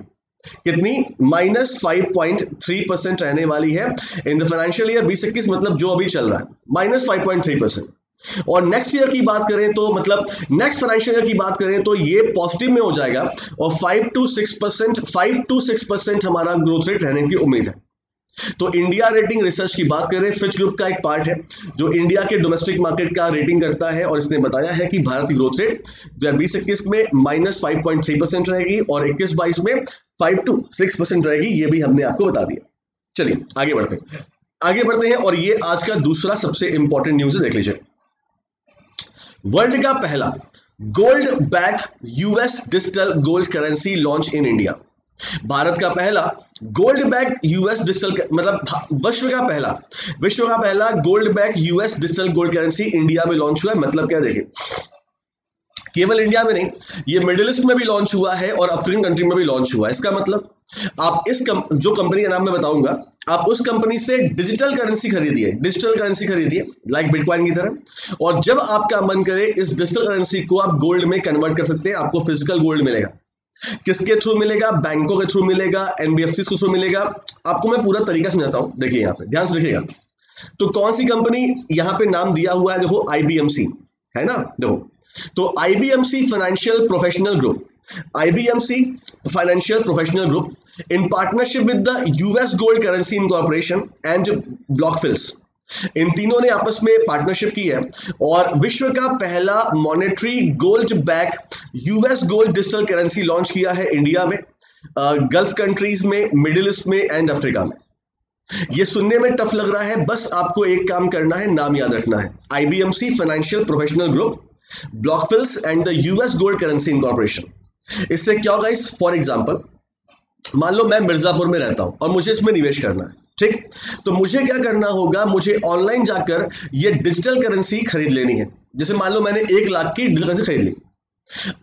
कितनी? Minus five point three percent रहने वाली है इन द फाइनेंशियल ईयर बीस इक्कीस, मतलब जो अभी चल रहा है minus five point three percent और नेक्स्ट ईयर की बात करें तो मतलब नेक्स्ट फाइनेंशियल ईयर की बात करें तो ये पॉजिटिव में हो जाएगा और five to six percent five to six percent हमारा ग्रोथ रेट रहने की उम्मीद है। तो इंडिया रेटिंग रिसर्च की बात करें, फिच ग्रुप का एक पार्ट है जो इंडिया के डोमेस्टिक मार्केट का रेटिंग करता है, और इसने बताया है कि भारत की ग्रोथ रेट दो हजार बीस इक्कीस में minus five point three percent रहेगी और इक्कीस बाईस में फाइव टू सिक्स परसेंट रहेगी। ये भी हमने आपको बता दिया। चलिए आगे बढ़ते हैं, आगे बढ़ते हैं और ये आज का दूसरा सबसे इंपॉर्टेंट न्यूज है, देख लीजिए। वर्ल्ड का पहला gold back US digital gold currency launch in India. Bharat का पहला गोल्ड बैक यूएस डिजिटल मतलब विश्व का पहला विश्व का पहला gold back US digital gold currency India में लॉन्च हुआ है। मतलब क्या, देखिए केवल इंडिया में नहीं, ये मिडिल ईस्ट में भी लॉन्च हुआ है और अफ्रीकन कंट्री में भी लॉन्च हुआ है। इसका मतलब आप इस कम, जो कंपनी का नाम मैं बताऊंगा, आप उस कंपनी से डिजिटल करेंसी खरीदिए, डिजिटल करेंसी खरीदिए लाइक बिटकॉइन की तरह, और जब आपका मन करे इस डिजिटल करेंसी को आप गोल्ड में कन्वर्ट कर सकते हैं। आपको फिजिकल गोल्ड मिलेगा, किसके थ्रू मिलेगा? बैंकों के थ्रू मिलेगा, एनबीएफसी के थ्रू मिलेगा। आपको मैं पूरा तरीका समझाता हूं, देखिए यहाँ पे ध्यान से देखिएगा। तो कौन सी कंपनी, यहाँ पे नाम दिया हुआ है देखो, आईबीएमसी है ना, देखो तो IBMC financial professional group, IBMC financial professional group in partnership with the US gold currency Incorporation and Blockfills, इन तीनों ने आपस में पार्टनरशिप की है और विश्व का पहला monetary gold back US gold digital currency launch किया है इंडिया में, गल्फ कंट्रीज में, मिडिल ईस्ट में एंड अफ्रीका में। ये सुनने में टफ लग रहा है, बस आपको एक काम करना है, नाम याद रखना है, IBMC financial professional group, Blockfills and the US gold currency incorporation. इससे क्या होगा, इस फॉर एग्जाम्पल मान लो मैं मिर्जापुर में रहता हूं और मुझे इसमें निवेश करना है, ठीक, तो मुझे क्या करना होगा, मुझे ऑनलाइन जाकर ये डिजिटल करेंसी खरीद लेनी है जैसे मान लो मैंने एक लाख की डीलर से खरीद ली,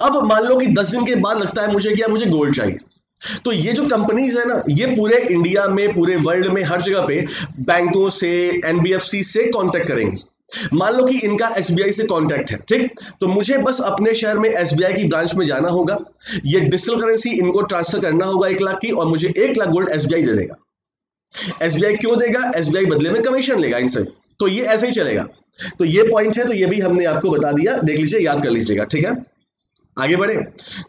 अब मान लो कि दस दिन के बाद लगता है मुझे कि मुझे गोल्ड चाहिए, तो ये जो कंपनीज है ना, ये पूरे इंडिया में, पूरे वर्ल्ड में, हर जगह पे बैंकों से, एनबीएफसी से कांटेक्ट करेंगी। मान लो कि इनका एसबीआई से कांटेक्ट है, ठीक, तो मुझे बस अपने शहर में एसबीआई की ब्रांच में जाना होगा, ये डिजिटल करेंसी इनको ट्रांसफर करना होगा एक लाख की, और मुझे एक लाख गोल्ड एसबीआई दे देगा। एसबीआई क्यों देगा? एसबीआई बदले में कमीशन लेगा इनसे, तो ये ऐसे ही चलेगा। तो ये पॉइंट है, तो ये भी हमने आपको बता दिया, देख लीजिए, याद कर लीजिएगा, ठीक है। आगे बढ़े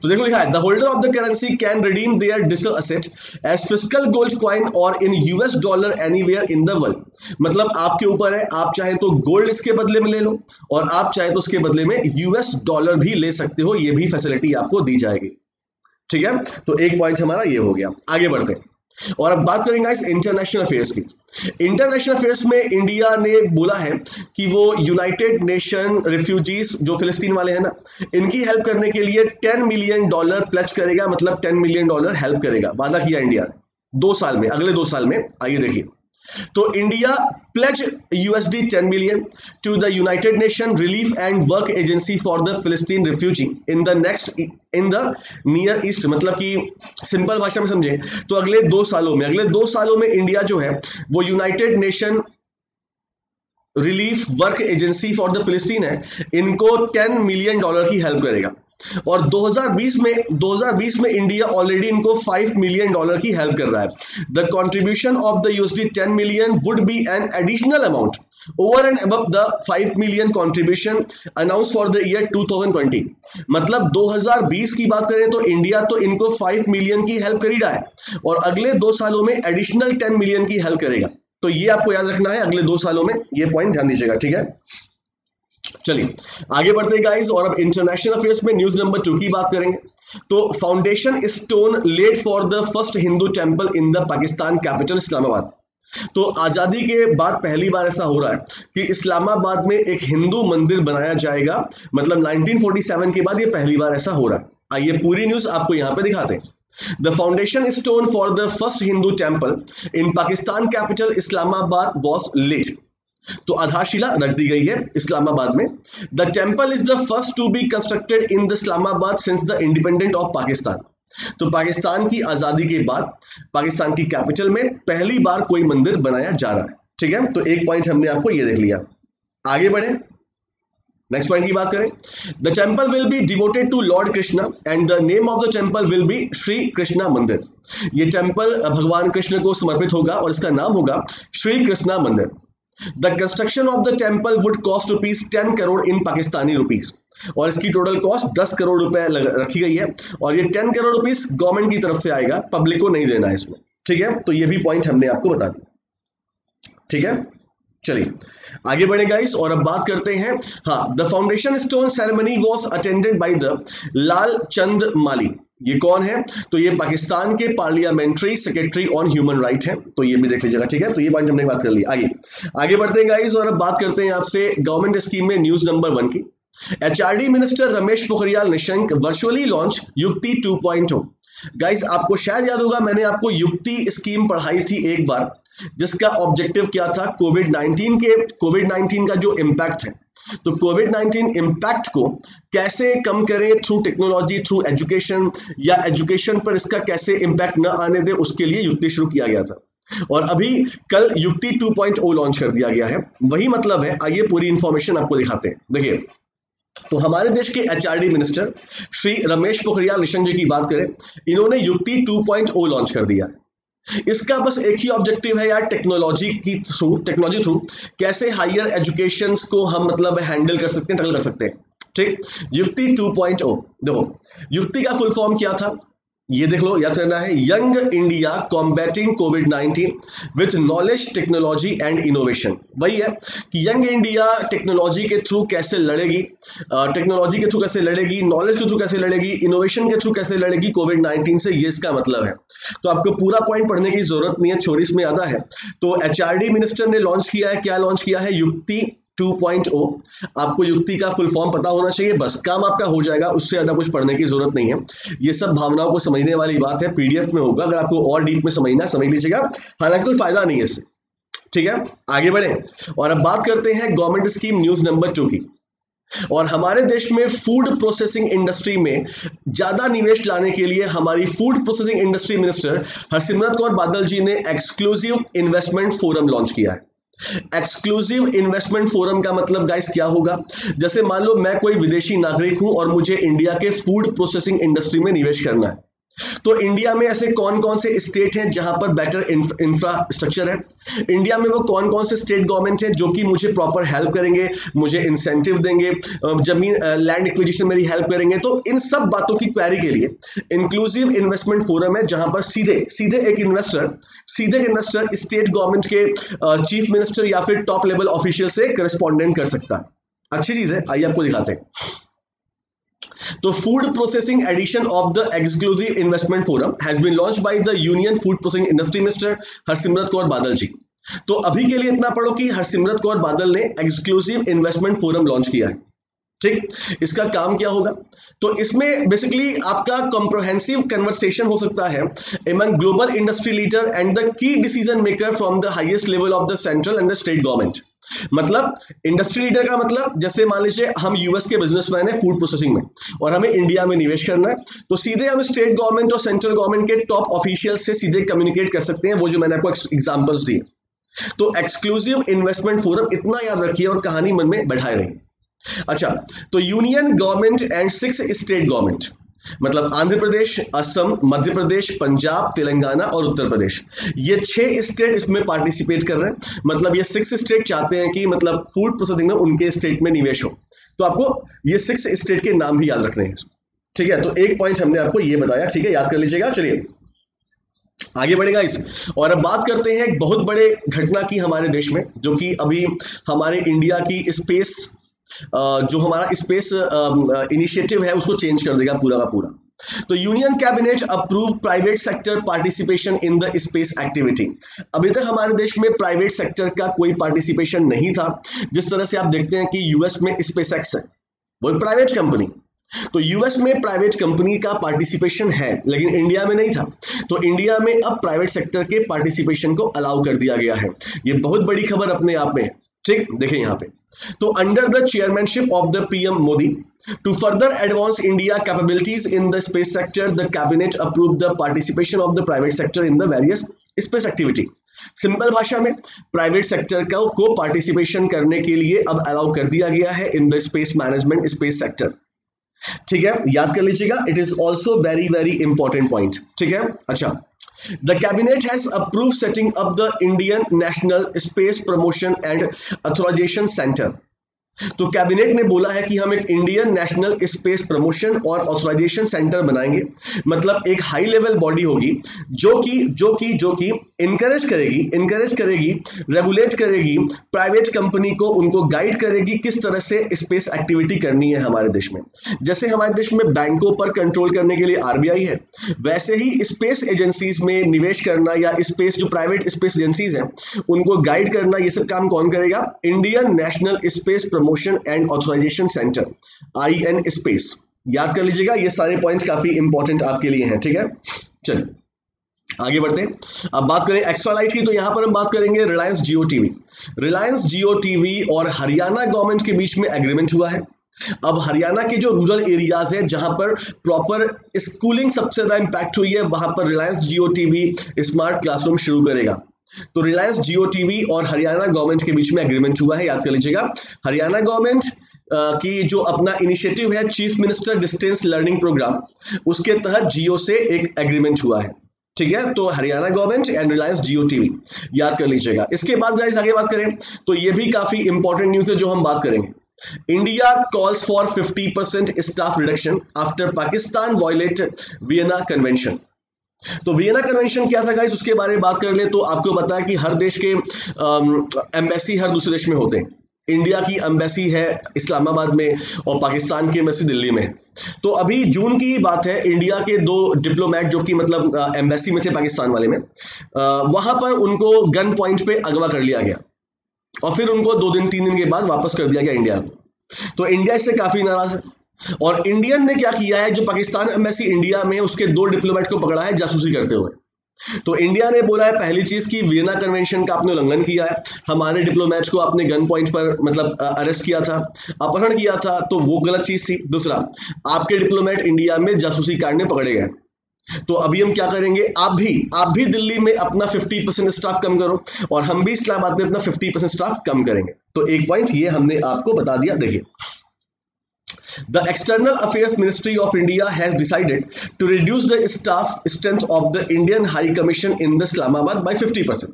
तो देखो लिखा है, the holder of the currency can redeem their digital asset as physical gold coin और in US dollar anywhere in the world. मतलब आपके ऊपर है, आप चाहे तो गोल्ड इसके बदले में ले लो और आप चाहे तो उसके बदले में यूएस डॉलर भी ले सकते हो, ये भी फैसिलिटी आपको दी जाएगी, ठीक है। तो एक पॉइंट हमारा ये हो गया। आगे बढ़ते हैं और अब बात करेंगे इस इंटरनेशनल अफेयर्स की। इंटरनेशनल अफेयर्स में इंडिया ने बोला है कि वो यूनाइटेड नेशन रिफ्यूजीज जो फिलिस्तीन वाले हैं ना, इनकी हेल्प करने के लिए दस मिलियन डॉलर प्लेज करेगा, मतलब दस मिलियन डॉलर हेल्प करेगा, वादा किया इंडिया दो साल में, अगले दो साल में। आइए देखिए, तो India pledge USD ten million to the United Nation relief and work agency for the Palestine refugee in the next in the near east. मतलब कि सिंपल भाषा में समझे तो अगले दो सालों में, अगले दो सालों में इंडिया जो है वो United Nation relief work agency for the Palestine है, इनको टेन मिलियन डॉलर की हेल्प करेगा। और दो हज़ार बीस में दो हज़ार बीस में इंडिया ऑलरेडी इनको पाँच मिलियन डॉलर की हेल्प कर रहा है। The contribution of the USD दस million would be an additional amount over and above the पाँच million contribution announce for the year दो हज़ार बीस। मतलब दो हज़ार बीस की बात करें तो इंडिया तो इनको पाँच मिलियन की हेल्प कर ही रहा है और अगले दो सालों में एडिशनल दस मिलियन की हेल्प करेगा। तो ये आपको याद रखना है, अगले दो सालों में, ये पॉइंट ध्यान दीजिएगा, ठीक है। चलिए आगे बढ़ते हैं गाइस, और अब इंटरनेशनल अफेयर्स में न्यूज नंबर टू की बात करेंगे। तो foundation stone laid for the first Hindu temple in the Pakistan capital Islamabad. तो आजादी के बाद पहली बार ऐसा हो रहा है कि इस्लामाबाद में एक हिंदू मंदिर बनाया जाएगा, मतलब उन्नीस सौ सैंतालीस के बाद ये पहली बार ऐसा हो रहा है। आइए पूरी न्यूज आपको यहां पे दिखाते हैं। The foundation stone for the first Hindu temple in Pakistan capital Islamabad was laid. तो आधारशिला रख दी गई है इस्लामाबाद में। The temple is the first to be constructed in the Islamabad since the independent of Pakistan. तो पाकिस्तान की आजादी के बाद पाकिस्तान की कैपिटल में पहली बार कोई मंदिर बनाया जा रहा है, ठीक है। तो एक पॉइंट हमने आपको ये देख लिया। आगे बढ़े, नेक्स्ट पॉइंट की बात करें। The temple will be devoted to lord Krishna and the name of the temple will be Shri Krishna Mandir. ये टेम्पल भगवान कृष्ण को समर्पित होगा और इसका नाम होगा श्री कृष्णा मंदिर। The construction of the temple would cost rupees ten crore in Pakistani rupees. और इसकी टोटल कॉस्ट दस करोड़ रुपए रखी गई है और ये दस करोड़ रुपीस गवर्नमेंट की तरफ से आएगा, पब्लिक को नहीं देना है इसमें, ठीक है। तो ये भी पॉइंट हमने आपको बता दिया, ठीक है। चलिए आगे बढ़े गाइस, और अब बात करते हैं, हाँ, the foundation stone ceremony was attended by the Lal Chand माली। ये कौन है? तो ये पाकिस्तान के parliamentary secretary on human right है, तो ये भी देख लीजिएगा, ठीक है। तो ये पॉइंट हमने बात कर ली। आगे आगे बढ़ते हैं गाइस, और अब बात करते हैं आपसे गवर्नमेंट स्कीम में न्यूज नंबर वन की। HRD minister Ramesh Pokhriyal Nishank virtually launch Yukti two point O. Guys आपको शायद याद होगा, मैंने आपको युक्ति स्कीम पढ़ाई थी एक बार, जिसका ऑब्जेक्टिव क्या था? कोविड नाइनटीन के कोविड नाइनटीन का जो इंपैक्ट है, तो कोविड नाइनटीन इंपैक्ट को कैसे कम करें थ्रू टेक्नोलॉजी, थ्रू एजुकेशन, या एजुकेशन पर इसका कैसे इंपैक्ट न आने दे, उसके लिए युक्ति शुरू किया गया था। और अभी कल युक्ति टू पॉइंट ओ लॉन्च कर दिया गया है, वही मतलब है। आइए पूरी इंफॉर्मेशन आपको दिखाते हैं। देखिए, तो हमारे देश के एचआरडी मिनिस्टर श्री रमेश पोखरियाल निशंक जी की बात करें, इन्होंने युक्ति टू पॉइंट ओ लॉन्च कर दिया है। इसका बस एक ही ऑब्जेक्टिव है यार, टेक्नोलॉजी की थ्रू टेक्नोलॉजी थ्रू कैसे हायर एजुकेशन को हम मतलब हैंडल कर सकते हैं, टैकल कर सकते हैं, ठीक। युक्ति टू पॉइंट ओ देखो, युक्ति का फुल फॉर्म क्या था, ये देख लो, याद करना है। Young India combating covid nineteen with knowledge, technology and innovation. वही है कि यंग इंडिया टेक्नोलॉजी के थ्रू कैसे लड़ेगी, टेक्नोलॉजी के थ्रू कैसे लड़ेगी, नॉलेज के थ्रू कैसे लड़ेगी, इनोवेशन के थ्रू कैसे लड़ेगी कोविड नाइनटीन से, ये इसका मतलब है। तो आपको पूरा पॉइंट पढ़ने की जरूरत नहीं है, छोरी इसमें आधा है। तो एचआरडी मिनिस्टर ने लॉन्च किया है, क्या लॉन्च किया है? युक्ति टू पॉइंट ओ। आपको युक्ति का फुल फॉर्म पता होना चाहिए, बस काम आपका हो जाएगा, उससे ज्यादा कुछ पढ़ने की जरूरत नहीं है। ये सब भावनाओं को समझने वाली बात है, पीडीएफ में होगा, अगर आपको और डीप में समझना समझ लीजिएगा, हालांकि कोई फायदा नहीं है इससे, ठीक है। आगे बढ़े और अब बात करते हैं government scheme news number two की। और हमारे देश में फूड प्रोसेसिंग इंडस्ट्री में ज्यादा निवेश लाने के लिए हमारी food processing industry minister Harsimrat Kaur Badal ji ने एक्सक्लूसिव इन्वेस्टमेंट फोरम लॉन्च किया है। एक्सक्लूसिव इन्वेस्टमेंट फोरम का मतलब गाइस क्या होगा? जैसे मान लो मैं कोई विदेशी नागरिक हूं और मुझे इंडिया के फूड प्रोसेसिंग इंडस्ट्री में निवेश करना है, तो इंडिया में ऐसे कौन कौन से स्टेट हैं जहां पर बेटर इंफ्रास्ट्रक्चर है, इंडिया में वो कौन कौन से स्टेट गवर्नमेंट हैं जो कि मुझे प्रॉपर हेल्प करेंगे, मुझे इंसेंटिव देंगे, जमीन लैंड एक्विजिशन मेरी हेल्प करेंगे। तो इन सब बातों की क्वेरी के लिए इंक्लूसिव इन्वेस्टमेंट फोरम है, जहां पर सीधे सीधे एक इन्वेस्टर सीधे इन्वेस्टर स्टेट गवर्नमेंट के चीफ मिनिस्टर या फिर टॉप लेवल ऑफिशियल से करस्पॉन्डेंट कर सकता है। अच्छी चीज है, आइए आपको दिखाते हैं। तो food processing edition of the exclusive investment forum has been launch by the union food processing industry minister Harsimrat Kaur Badal ji. तो अभी के लिए इतना पढ़ो कि हरसिमरत कौर बादल ने एक्सक्लूसिव इन्वेस्टमेंट फोरम लॉन्च किया है, ठीक। इसका काम क्या होगा? तो इसमें बेसिकली आपका कॉम्प्रिहेंसिव कन्वर्सेशन हो सकता है among global industry leader and the key decision maker from the highest level of the central and the state government. मतलब इंडस्ट्री लीडर का मतलब जैसे मान लीजिए हम यूएस के बिजनेसमैन हैं फूड प्रोसेसिंग में और हमें इंडिया में निवेश करना है, तो सीधे हम स्टेट गवर्नमेंट और सेंट्रल गवर्नमेंट के टॉप ऑफिशियल से सीधे कम्युनिकेट कर सकते हैं, वो जो मैंने आपको एग्जांपल्स दिए। तो एक्सक्लूसिव इन्वेस्टमेंट फोरम इतना याद रखिए और कहानी मन में बैठाए रहिए। अच्छा, तो union government and six state government मतलब आंध्र प्रदेश, असम, मध्य प्रदेश, पंजाब, तेलंगाना और उत्तर प्रदेश, ये छह स्टेट इसमें पार्टिसिपेट कर रहे हैं। मतलब ये सिक्स स्टेट चाहते हैं कि मतलब फूड प्रोसेसिंग में उनके स्टेट में निवेश हो। तो आपको ये सिक्स स्टेट के नाम भी याद रखने हैं, ठीक है। तो एक पॉइंट हमने आपको ये बताया, ठीक है, याद कर लीजिएगा। चलिए आगे बढ़ेगा इस, और अब बात करते हैं एक बहुत बड़े घटना की हमारे देश में, जो कि अभी हमारे इंडिया की स्पेस Uh, जो हमारा स्पेस इनिशिएटिव है उसको चेंज कर देगा पूरा का पूरा। तो union cabinet approve private sector participation in the space activity. अभी तक हमारे देश में प्राइवेट सेक्टर का कोई पार्टिसिपेशन नहीं था। जिस तरह से आप देखते हैं कि यूएस में स्पेस एक्स है, वो प्राइवेट कंपनी, तो यूएस में प्राइवेट कंपनी का पार्टिसिपेशन है लेकिन इंडिया में नहीं था। तो इंडिया में अब प्राइवेट सेक्टर के पार्टिसिपेशन को अलाउ कर दिया गया है। ये बहुत बड़ी खबर अपने आप में, ठीक। देखिए यहाँ पे, तो under the chairmanship of the PM Modi to further advance India capabilities in the space sector the cabinet approve the participation of the private sector in the various space activity. Simple भाषा में प्राइवेट सेक्टर का को participation करने के लिए अब allow कर दिया गया है in the space management space sector, ठीक है, याद कर लीजिएगा। It is also very very important point, ठीक है। अच्छा, The cabinet has approved setting up the Indian National Space Promotion and Authorization Center. तो कैबिनेट ने बोला है कि हम एक इंडियन नेशनल स्पेस प्रमोशन और ऑथराइजेशन सेंटर बनाएंगे। मतलब एक हाई लेवल बॉडी होगी जो कि जो कि जो कि इनकरेज करेगी इनकरेज करेगी रेगुलेट करेगी प्राइवेट कंपनी को, उनको गाइड करेगी किस तरह से स्पेस एक्टिविटी करनी है हमारे देश में। जैसे हमारे देश में बैंकों पर कंट्रोल करने के लिए आरबीआई है, वैसे ही स्पेस एजेंसीज में निवेश करना या स्पेस जो प्राइवेट स्पेस एजेंसीज हैं उनको गाइड करना, ये सब काम कौन करेगा? Indian national space promotion and authorisation centre, I N space, याद कर लीजिएगा। ये सारे पॉइंट काफी इंपॉर्टेंट आपके लिए हैं, ठीक है। चलिए आगे बढ़ते हैं। अब बात करें एक्स्ट्रालाइट की, तो यहां पर हम बात करेंगे Reliance Jio TV. Reliance Jio TV और हरियाणा गवर्नमेंट के बीच में एग्रीमेंट हुआ है। अब हरियाणा के जो रूरल एरियाज है जहां पर प्रॉपर स्कूलिंग सबसे ज्यादा इंपैक्ट हुई है, वहां पर Reliance Jio TV smart classroom शुरू करेगा। तो रिलायंस जियो टीवी और हरियाणा गवर्नमेंट के बीच में एग्रीमेंट हुआ है, याद कर लीजिएगा। हरियाणा गवर्नमेंट की जो अपना इनिशिएटिव है chief minister distance learning programme, उसके तहत जियो से एक एग्रीमेंट हुआ है, ठीक है। तो Haryana government and Reliance Jio TV, याद कर लीजिएगा। इसके बाद गाइस आगे बात करें तो ये भी काफी इंपॉर्टेंट न्यूज है जो हम बात करेंगे। India calls for fifty percent staff reduction after Pakistan violate Vienna convention. तो वियना कन्वेंशन क्या था गाइस, उसके बारे में बात कर ले तो आपको पता है कि हर देश के एम्बेसी हर दूसरे देश में होते हैं। इंडिया की एम्बेसी है इस्लामाबाद में और पाकिस्तान की एम्बेसी दिल्ली में। तो अभी जून की बात है, इंडिया के दो डिप्लोमेट जो कि मतलब एम्बेसी में थे पाकिस्तान वाले में, वहां पर उनको गन पॉइंट पे अगवा कर लिया गया और फिर उनको दो दिन तीन दिन के बाद वापस कर दिया गया इंडिया को। तो इंडिया इससे काफी नाराज है और इंडियन ने क्या किया है, जो पाकिस्तान एम्बेसी इंडिया में उसके दो डिप्लोमेट को पकड़ा है जासूसी करते हुए। तो इंडिया ने बोला है पहली चीज कि वियना कन्वेंशन का आपने उल्लंघन किया है, हमारे डिप्लोमेट्स को आपने गन पॉइंट पर मतलब अरेस्ट किया था, अपहरण किया था, तो वो गलत चीज थी। दूसरा, आपके डिप्लोमेट इंडिया में जासूसी कांड में पकड़े गए, तो अभी हम क्या करेंगे, आप भी आप भी दिल्ली में अपना पचास परसेंट स्टाफ कम करो और हम भी इस्लामाबाद में अपना पचास परसेंट स्टाफ कम करेंगे। तो एक पॉइंट ये हमने आपको बता दिया। देखिए, The External Affairs Ministry of India has decided to reduce the staff strength of the Indian High Commission in the Islamabad by fifty percent.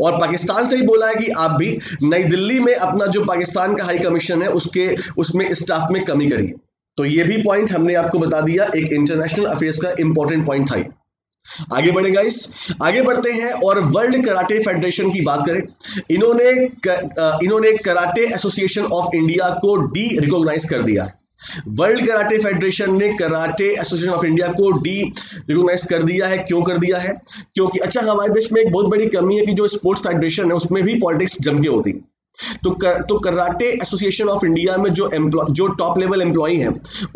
और पाकिस्तान से ही बोला है कि आप भी नई दिल्ली में अपना जो पाकिस्तान का हाई कमीशन है उसके उसमें स्टाफ में कमी करिए। तो ये भी पॉइंट हमने आपको बता दिया, एक इंटरनेशनल अफेयर्स का इंपॉर्टेंट पॉइंट था। आगे बढ़े गाइस, आगे बढ़ते हैं और वर्ल्ड कराटे फेडरेशन की बात करें। इन्होंने इन्होंने कराटे एसोसिएशन ऑफ इंडिया को डी रिकॉग्नाइज कर दिया। वर्ल्ड कराटे फेडरेशन ने कराटे एसोसिएशन ऑफ इंडिया को डी रिकॉग्नाइज कर दिया है। क्यों कर दिया है? क्योंकि अच्छा, हमारे देश में एक बहुत बड़ी कमी है कि जो स्पोर्ट्स फेडरेशन है उसमें भी पॉलिटिक्स जम के होती है। तो कर, तो कराटे एसोसिएशन ऑफ इंडिया में जो जो टॉप लेवल एम्प्लॉई हैं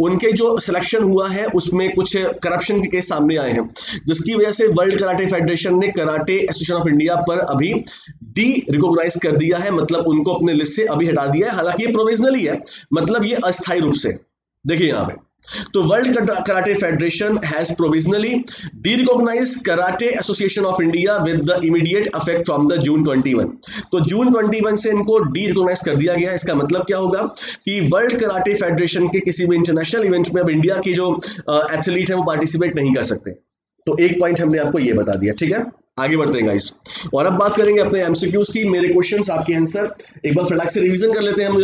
उनके जो सिलेक्शन हुआ है उसमें कुछ करप्शन के केस सामने आए हैं, जिसकी वजह से वर्ल्ड कराटे फेडरेशन ने कराटे एसोसिएशन ऑफ इंडिया पर अभी डी रिकॉग्नाइज कर दिया है, मतलब उनको अपने लिस्ट से अभी हटा दिया है। हालांकि ये प्रोविजनली है, मतलब ये अस्थायी रूप से। देखिए यहाँ पे, तो world karate federation has provisionally derecognise karate association of India with the immediate affect from the June इक्कीस। तो जून इक्कीस से इनको डी रिकॉग्नाइज कर दिया गया है। इसका मतलब क्या होगा कि वर्ल्ड कराटे फेडरेशन के किसी भी इंटरनेशनल इवेंट में अब इंडिया के जो एथलीट है वो पार्टिसिपेट नहीं कर सकते। तो एक पॉइंट हमने आपको ये बता दिया। ठीक है, आगे बढ़ते हैं गाइस, और अब बात करेंगे अपने एमसीक्यूज की। मेरे क्वेश्चंस आपके आंसर, एक बार फटाक से रिवीजन कर लेते हैं हम।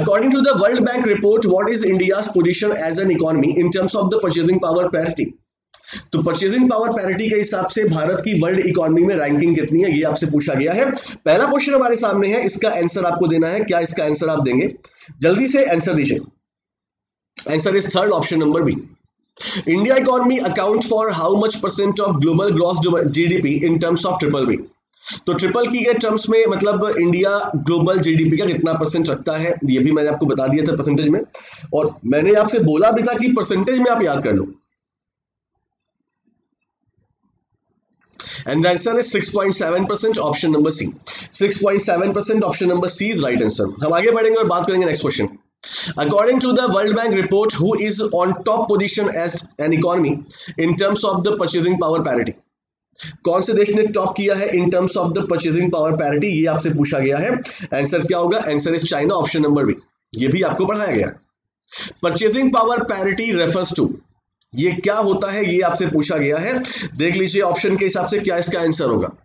According to the World bank report, what is India's position as an economy in terms of the purchasing power parity. तो परचेसिंग पावर पैरिटी के हिसाब से भारत की वर्ल्ड इकोनॉमी में रैंकिंग कितनी है, ये आपसे पूछा गया है। पहला क्वेश्चन हमारे सामने है, इसका आंसर आपको देना है। क्या इसका आंसर आप देंगे? जल्दी से आंसर दीजिए। Answer is third, option number B. India economy account for how much percent of global gross G D P in terms of triple B? तो ट्रिपल की के टर्म्स में मतलब इंडिया ग्लोबल जीडीपी का कितना परसेंट रखता है, ये भी मैंने आपको बता दिया था परसेंटेज में, और मैंने आपसे बोला भी था कि परसेंटेज में आप याद कर लो। And the answer is six point seven percent, option number C. six point seven percent, option number C is right answer. हम आगे बढ़ेंगे और बात करेंगे next question. According to the World Bank report, who is on top position as an economy in terms of the purchasing power parity? कौन से देश ने टॉप किया है in terms of the purchasing power parity? ये आपसे पूछा गया है। आंसर क्या होगा? Answer is China, option number B. ये भी आपको पढ़ाया गया। Purchasing power parity refers to, ये क्या होता है ये आपसे पूछा गया है। देख लीजिए ऑप्शन के हिसाब से क्या इसका आंसर होगा।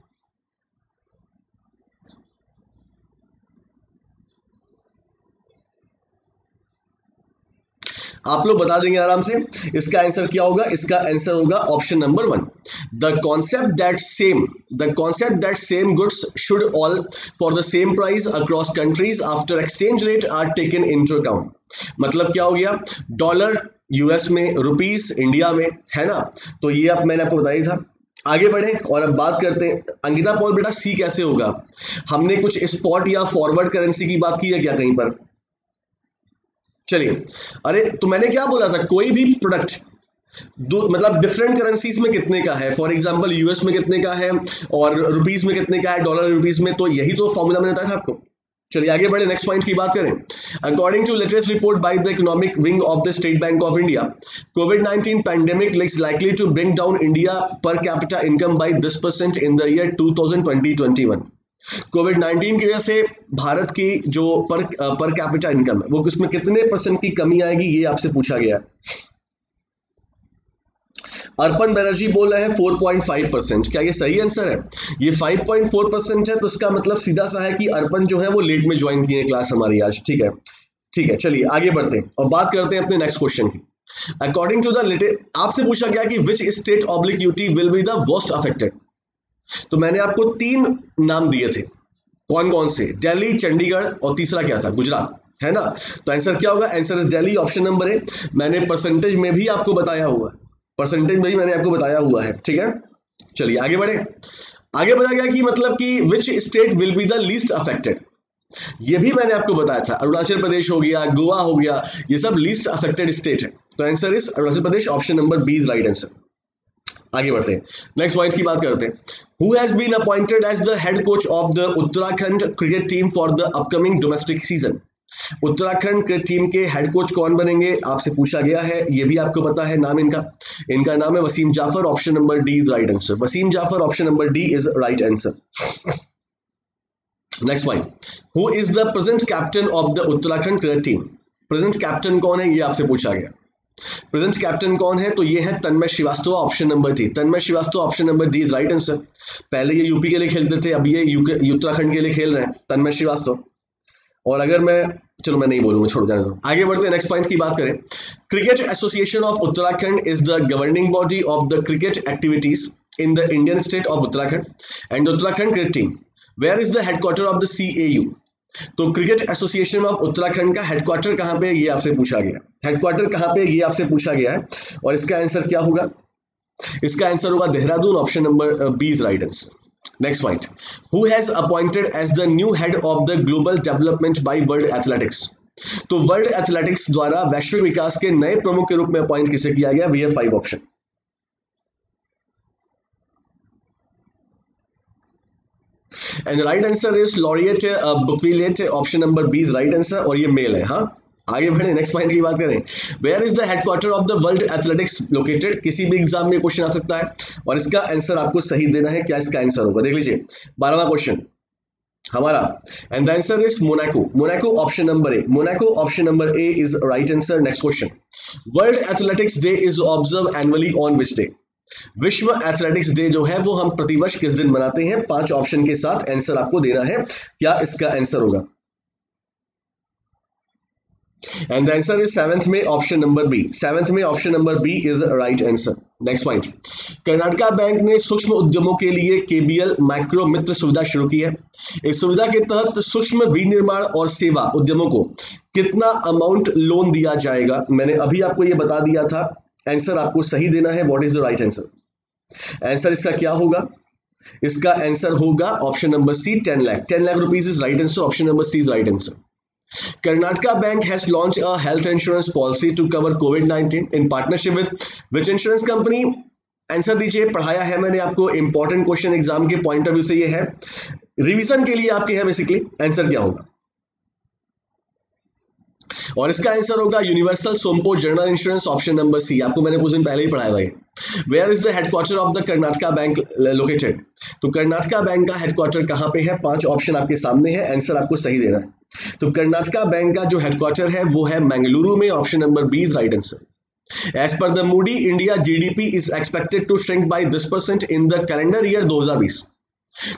आप लोग बता देंगे आराम से। इसका आंसर क्या होगा? इसका आंसर होगा option number one. The concept that same the concept that same goods should all for the same price across countries after exchange rate are taken into account. मतलब क्या हो गया? डॉलर यूएस में, rupees India में, है ना। तो ये अब मैंने आपको बताया था। आगे बढ़े और अब बात करते हैं अंकिता पॉल बेटा, सी कैसे होगा? हमने कुछ स्पॉट या फॉरवर्ड करेंसी की बात की है क्या कहीं पर? चलिए, अरे तो मैंने क्या बोला था, कोई भी प्रोडक्ट दो मतलब डिफरेंट करेंसीज में कितने का है, फॉर एग्जांपल यूएस में कितने का है और रुपीस में कितने का है, डॉलर रुपीस में। तो यही तो फॉर्मूला मैंने बताया था आपको। चलिए आगे बढ़े, नेक्स्ट पॉइंट की बात करें। According to latest report by the economic wing of the state bank of India, covid nineteen pandemic is likely to bring down India per capita income by this percent in the year two thousand twenty one. Covid nineteen की वजह से भारत की जो पर पर capita income है वो उसमें कितने परसेंट की कमी आएगी, ये आपसे पूछा गया है। अर्पण बनर्जी बोल रहे हैं फोर पॉइंट फाइव परसेंट। क्या ये सही आंसर है? ये फाइव पॉइंट फोर परसेंट है। तो इसका मतलब सीधा सा है कि अर्पण जो है वो लेट में ज्वाइन किए क्लास हमारी आज। ठीक है, ठीक है, चलिए आगे बढ़ते हैं और बात करते हैं अपने नेक्स्ट क्वेश्चन की। अकॉर्डिंग टू द लेटेस्ट, आपसे पूछा गया कि which state oblique UT will be the worst affected. तो मैंने आपको तीन नाम दिए थे, कौन कौन से? दिल्ली, चंडीगढ़ और तीसरा क्या था? गुजरात, है ना। तो आंसर क्या होगा? Answer is Delhi, option number A. मैंने परसेंटेज में भी आपको बताया हुआ परसेंटेज में भी मैंने आपको बताया हुआ है। ठीक है, चलिए आगे बढ़े। आगे बताया गया कि मतलब कि which state will be the least affected, ये भी मैंने आपको बताया था। अरुणाचल प्रदेश हो गया, गोवा हो गया, ये सब लीस्ट अफेक्टेड स्टेट है। तो answer is Arunachal Pradesh, option number B is right answer. आगे बढ़ते हैं, नेक्स्ट पॉइंट की बात करते हैं। Who has been appointed as the head coach of the Uttarakhand cricket team for the upcoming domestic season? Uttarakhand cricket team के हेड कोच कौन बनेंगे आपसे पूछा गया है, ये भी आपको पता है नाम इनका, इनका नाम है Wasim Jaffer. Option number D is right answer. Wasim Jaffer option number D is right answer. Next point, who is the present captain of the Uttarakhand cricket team? Present captain कौन है ये आपसे पूछा गया। प्रेजेंट कैप्टन कौन है तो ये है Tanmay Srivastava. Option number D, Tanmay Srivastava option number D is right answer. पहले ये यूपी के लिए खेलते थे, अब ये उत्तराखंड के लिए खेल रहे हैं तन्मय श्रीवास्तव। और अगर मैं चलो मैं नहीं बोलूंगा, छोड़ जाने दो। आगे बढ़ते हैं, नेक्स्ट पॉइंट की बात करें। Cricket association of Uttarakhand is the governing body of the cricket activities in the Indian state of Uttarakhand and Uttarakhand cricket team. Where is the headquarter of the C A U? तो क्रिकेट एसोसिएशन ऑफ उत्तराखंड का headquarter कहां पे ये आपसे पूछा गया। Headquarter कहां पे ये आपसे पूछा गया है और इसका आंसर क्या होगा? इसका आंसर होगा Dehradun. Option number B is right answer. Next point, who has appointed as the new head of the global development by world athletics? तो वर्ल्ड एथलेटिक्स द्वारा वैश्विक विकास के नए प्रमुख के रूप में अपॉइंट किसे किया गया? We have five option. And the right answer is laureate uh, Bukwilate. Option number B is right answer और ये मेल है। हाँ आगे बढ़े, नेक्स्ट पॉइंट की बात करें। Where is the headquarter of the World Athletics located? किसी भी एग्जाम में क्वेश्चन आ सकता है और इसका आंसर आपको सही देना है। क्या इसका आंसर होगा देख लीजिए, बारहवां क्वेश्चन हमारा। And the answer is Monaco. Monaco option number A. Monaco option number A is right answer. Next question, world athletics day is observe annually on which day? विश्व एथलेटिक्स डे जो है वो हम प्रतिवर्ष किस दिन मनाते हैं? पांच ऑप्शन के साथ आंसर आपको देना है। क्या इसका आंसर होगा? And the answer is seventh में ऑप्शन नंबर बी। सेवेंथ में option number B is right answer. Next point, Karnataka bank ने सूक्ष्म उद्यमों के लिए केबीएल माइक्रो मित्र सुविधा शुरू की है। इस सुविधा के तहत सूक्ष्म विनिर्माण और सेवा उद्यमों को कितना अमाउंट लोन दिया जाएगा? मैंने अभी आपको यह बता दिया था, आंसर आपको सही देना है। What is the right answer? Answer इसका क्या होगा? इसका आंसर होगा option number C, ten lakh. Ten lakh rupees is right answer. Option number C is right answer. Karnataka bank has launched a health insurance policy to cover covid nineteen in partnership with which insurance company? Answer दीजिए। पढ़ाया है मैंने आपको, important question exam के point of view से ये है, revision के लिए आपके है बेसिकली। आंसर क्या होगा? और इसका आंसर होगा universal Sompo general insurance. Option number C. आपको मैंने कुछ दिन पहले ही पढ़ाया था। Where is the headquarter of the Karnataka bank located? तो कर्नाटका बैंक का हेडक्वार्टर कहां पे है? पांच ऑप्शन आपके सामने है, आंसर आपको सही देना है। तो कर्नाटका बैंक का जो हेडक्वार्टर है वो है मैंगलुरु में। Option number B is right answer. As per the Moody, India GDP is expected to shrink by this percent in the calendar year दो हजार बीस।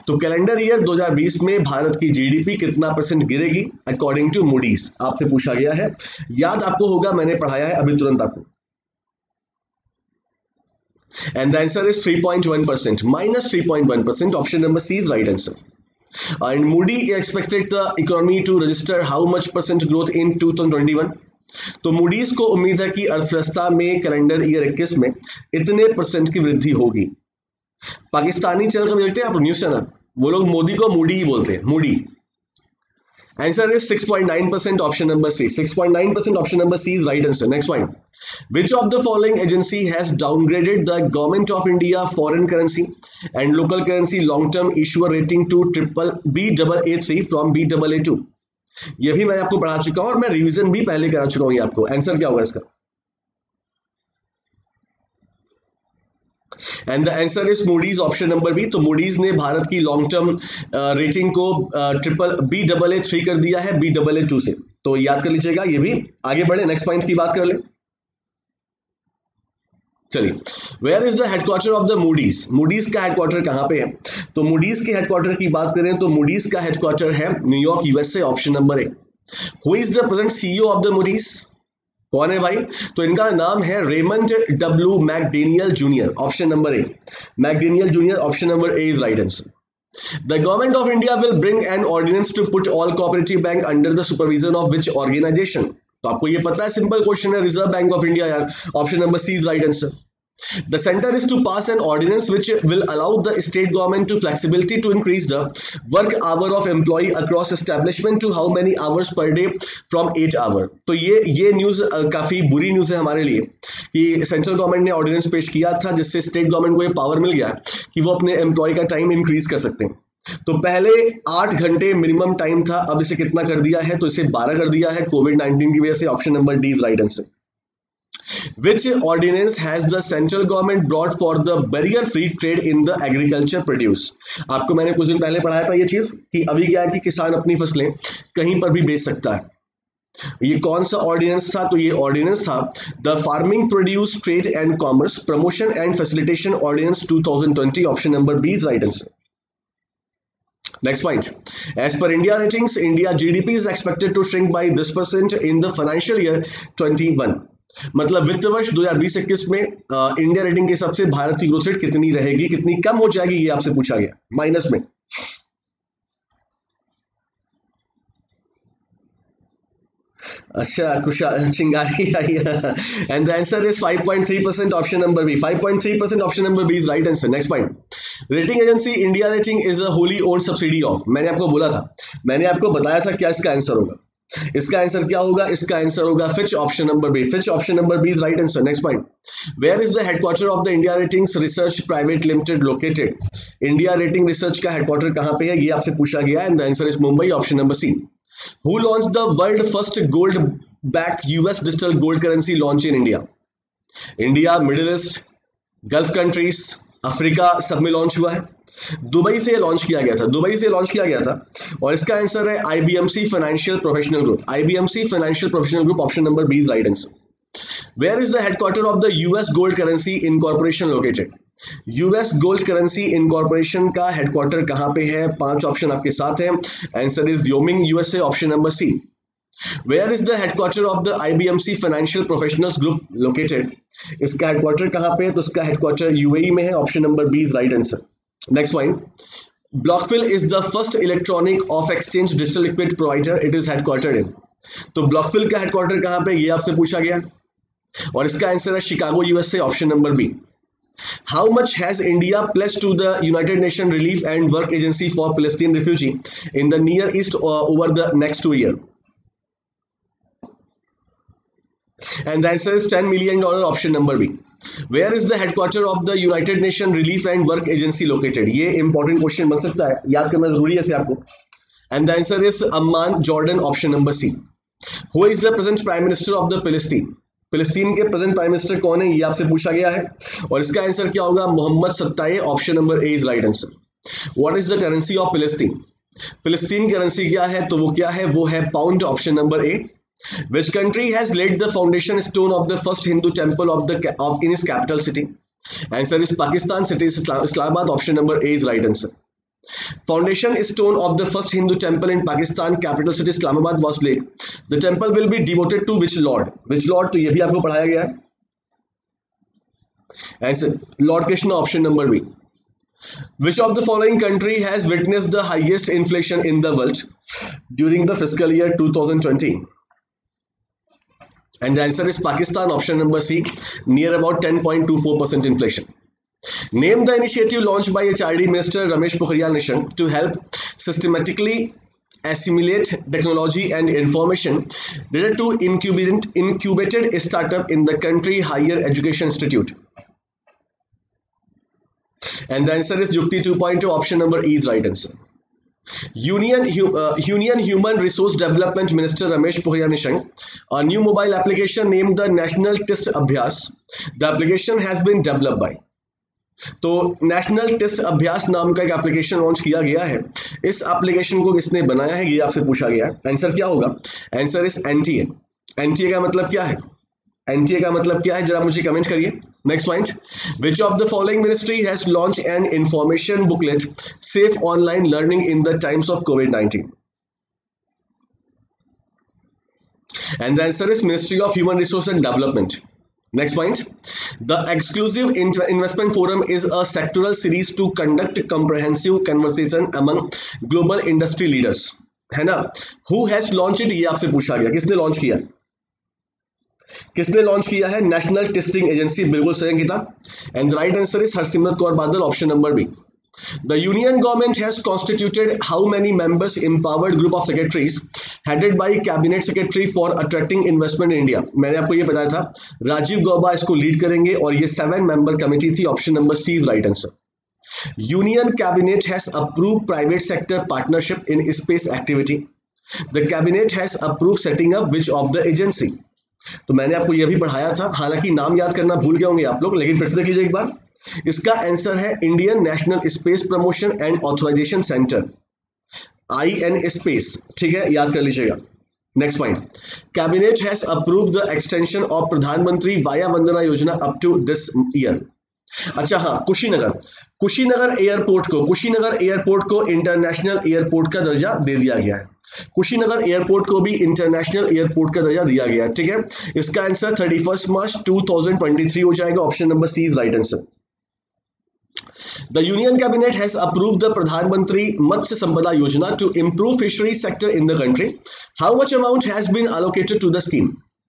तो कैलेंडर ईयर दो हजार बीस में भारत की जीडीपी कितना परसेंट गिरेगी अकॉर्डिंग टू मूडीज? आपसे पूछा गया है, याद आपको होगा, मैंने पढ़ाया है अभी तुरंत आपको। And the answer is three point one percent, minus three point one percent. Option number C is right answer. And Moody expected the economy to register how much percent growth in two thousand twenty one? तो Moody's को उम्मीद है कि अर्थव्यवस्था में calendar year इक्कीस में इतने परसेंट की वृद्धि होगी। पाकिस्तानी चैनल को देखते हैं आप, न्यूज चैनल, वो लोग मोदी को मूडी ही बोलते हैं, Moody. Answer is six point nine percent. Option number C, six point nine percent. Option number C is right answer. Next point, which of the following agency has downgraded the government of India foreign currency and local currency long term issuer rating to triple B double A three from B double A two? यह भी मैं आपको पढ़ा चुका हूं और मैं revision भी पहले करा चुका हूं आपको। आंसर क्या होगा इसका? And the answer is Moody's. Option number B. तो मूडीज ने भारत की लॉन्ग टर्म रेटिंग को triple B double A three कर दिया है बी डबल ए टू से, तो याद कर लीजिएगा ये भी। आगे बढ़े, नेक्स्ट पॉइंट की बात कर ले। चलिए, where is the headquarter of the Moody's? Moody's का हेडक्वार्टर कहां पे है? तो मूडीज के हेडक्वार्टर की बात करें तो मूडीज का हेडक्वार्टर है New York, USA. Option number A. Who is the present CEO of the Moody's? कौन है भाई? तो इनका नाम है Raymond W McDaniel junior. Option number A, McDaniel junior. Option number A is right answer. The government of India will bring an ordinance to put all cooperative bank under the supervision of which organisation? तो आपको ये पता है, simple question है, reserve bank of India यार। Option number C is right answer. The center is to pass an ordinance which will allow the state government to flexibility to increase the work hour of employee across establishment to how many hours per day from eight hour। तो ये ये news काफ़ी बुरी news है हमारे लिए कि central government ने ऑर्डिनेंस पेश किया था जिससे स्टेट गवर्नमेंट को ये पावर मिल गया कि वो अपने एम्प्लॉय का टाइम इंक्रीज कर सकते हैं। तो पहले आठ घंटे मिनिमम टाइम था, अब इसे कितना कर दिया है, तो इसे बारह कर दिया है कोविड नाइन्टीन की वजह से। Option number D is right answer. Which ordinance has the central government brought for the barrier free trade in the agriculture produce? आपको मैंने कुछ दिन पहले पढ़ाया था ये चीज कि अभी क्या है कि किसान अपनी फसलें कहीं पर भी बेच सकता है। ये कौन सा ऑर्डिनेंस था, तो ये ऑर्डिनेंस था the farming produce trade and commerce promotion and facilitation ordinance two thousand twenty. Option number B is right answer. Next point. As per India ratings, India G D P is expected to shrink by this percent in the financial year twenty-one. मतलब वित्त वर्ष दो हज़ार बीस इक्कीस में India rating के हिसाब से भारत की ग्रोथ रेट कितनी रहेगी, कितनी कम हो जाएगी, ये आपसे पूछा गया माइनस में। अच्छा कुशाल चिंगारी आई and the answer is five point three percent. Option number B five point three percent. Option number B is right answer. Next point, rating agency India rating is a wholly own subsidiary of. मैंने आपको बोला था, मैंने आपको बताया था क्या इसका आंसर होगा। इसका आंसर क्या होगा, इसका आंसर होगा Fitch. Option number B Fitch. Option number B is right answer. Next point, where is the headquarter of the India ratings research private limited located. India rating research का headquarter कहां पे है ये आपसे पूछा गया and the answer is Mumbai. Option number C. Who launch the world first gold back US digital gold currency launch in India. India, middle east, gulf countries, Africa सब में लॉन्च हुआ है। दुबई से लॉन्च किया गया था दुबई से launch किया गया था और इसका आंसर है IBMC financial professional group. IBMC financial professional group. Option number B is right answer. Where is the headquarter of the US gold currency incorporation located. US gold currency incorporation का headquarter कहां पे है। पांच option आपके साथ हैं, answer is Wyoming, USA. Option number C. Where is the headquarter of the IBMC financial professionals group located. इसका headquarter कहां पे है, तो इसका हेडक्वार्टर यूएई में है। Option number B is right answer. Next point, Blockfill is the first electronic off exchange digital liquid provider. It is headquartered in. तो Blockfill का headquarter कहाँ पे ये आपसे पूछा गया और इसका आंसर है Chicago, USA. Option number B. How much has India pledged to the United Nations Relief and Work Agency for Palestinian Refugee in the Near East over the next two year? And the answer is ten million dollars. Option number B. Where is the headquarter of the United Nations Relief and Work Agency located? ये important question बन सकता है, याद करना जरूरी है से आपको। And the answer is Amman, Jordan. Option number C. Who is the present Prime Minister of the Palestine? Palestine के present Prime Minister कौन है ये आपसे पूछा गया है और इसका आंसर क्या होगा, Mohammad Shtayyeh. Option number A is right answer. What is the currency of Palestine? Palestine currency क्या है, तो वो क्या है, वो है pound। Option number A. Which country has laid the foundation stone of the first Hindu temple of the of in its capital city? Answer is Pakistan. City is Islamabad. Option number A is right answer. Foundation stone of the first Hindu temple in Pakistan capital city Islamabad was laid. The temple will be devoted to which lord? Which lord? तो ये भी आपको पढ़ाया गया है। Answer Lord Krishna. Option number B. Which of the following country has witnessed the highest inflation in the world during the fiscal year two thousand twenty? And the answer is Pakistan. Option number C, near about ten point two four percent inflation. Name the initiative launched by H R D Minister Ramesh Pokhrial Nishank to help systematically assimilate technology and information related to incubate, incubated startup in the country higher education institute. And the answer is Yukti two point oh. Option number E is right answer. Union uh, Union Human Resource Development Minister Ramesh Pokhrial Nishank, a new mobile application named the National Test Abhyas. The application has been developed by. तो National Test Abhyas नाम का एक application launch किया गया है। इस application को किसने बनाया है ये आपसे पूछा गया है। आंसर क्या होगा, आंसर इज एनटीए। एनटीए का मतलब क्या है, एनटीए का मतलब क्या है जरा मुझे कमेंट करिए। Next point, which of the following ministry has launched an information booklet safe online learning in the times of COVID nineteen? And the answer is Ministry of Human Resource and Development. Next point, the exclusive investment forum is a sectoral series to conduct comprehensive conversation among global industry leaders, है ना। Who has launched it ये आपसे पूछा गया, किसने launch किया। किसने launch किया है? National testing agency. बिल्कुल सही Gita, and right answer is Harsimrat Kaur Badal, option number B. The union government has constituted how many members empowered group of secretaries headed by cabinet secretary for attracting investment in India? मैंने आपको ये बताया था, राजीव गौबा इसको lead करेंगे और ये सेवन मेंबर कमेटी थी। Option number C is right answer. Union cabinet has approved private sector partnership in space activity. The cabinet has approved setting up which of the agency? तो मैंने आपको ये भी पढ़ाया था, हालांकि नाम याद करना भूल गए होंगे आप लोग, लेकिन फिर से देख लीजिए एक बार। इसका आंसर है Indian national space promotion and authorisation centre, I N space. ठीक है, याद कर लीजिएगा। Next point, cabinet has approved the extension of Pradhan Mantri Vaya Vandana Yojana up to this year. अच्छा हाँ, कुशीनगर कुशीनगर एयरपोर्ट को कुशीनगर एयरपोर्ट को इंटरनेशनल एयरपोर्ट का दर्जा दे दिया गया है। कुशीनगर एयरपोर्ट को भी इंटरनेशनल एयरपोर्ट का दर्जा दिया गया है। ठीक है, इसका answer thirty first March two thousand twenty three हो जाएगा। Option number C is right answer. The union cabinet has approved the Pradhan Mantri Matsya Sampada Yojana to improve fisheries sector in the country. How much amount has been allocated to the scheme?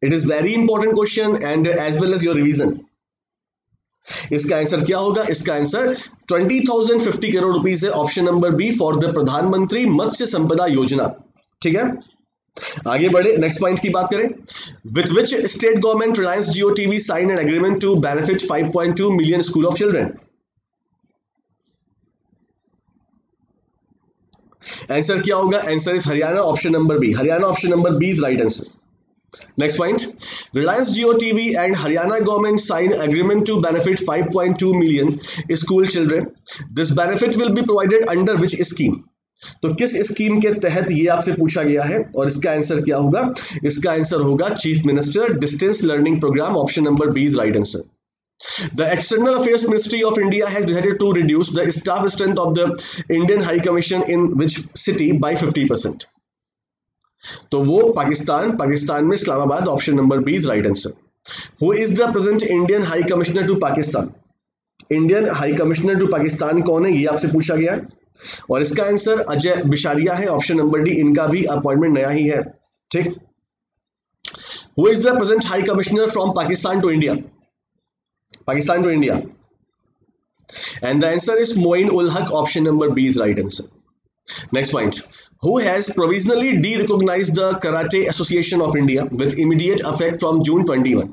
It is very important question and as well as your revision. इसका answer क्या होगा? इसका answer twenty thousand fifty crore rupees है। Option number B for the Pradhan Mantri Matsya संपदा योजना। ठीक है, आगे बढ़े। नेक्स्ट पॉइंट की बात करें, with which state government Reliance Jio TV sign an agreement to benefit five point two million school of children? Answer क्या होगा? Answer is Haryana, option number B. Haryana, option number B is right answer. Next point, Reliance Jio TV and Haryana government sign agreement to benefit five point two million school children. This benefit will be provided under which scheme? तो किस scheme के तहत ये आपसे पूछा गया है, और इसका आंसर क्या होगा? इसका आंसर होगा chief minister distance learning programme. Option number B is right answer. The External Affairs Ministry of India has decided to reduce the staff strength of the Indian High Commission in which city by fifty percent? तो वो पाकिस्तान पाकिस्तान में Islamabad. Option number B is right answer. Who is the present Indian High Commissioner to Pakistan? Indian High Commissioner to Pakistan कौन है, ये आपसे पूछा गया है, और इसका आंसर अजय बिशारिया है। ऑप्शन नंबर डी, इनका भी अपॉइंटमेंट नया ही है। ठीक, Who is the present High Commissioner from Pakistan to India? Pakistan to India, and the answer is Moin ul Haq. Option number B is right answer. Next point, who has provisionally de-recognized the Karate Association of India with immediate effect from June twenty-first?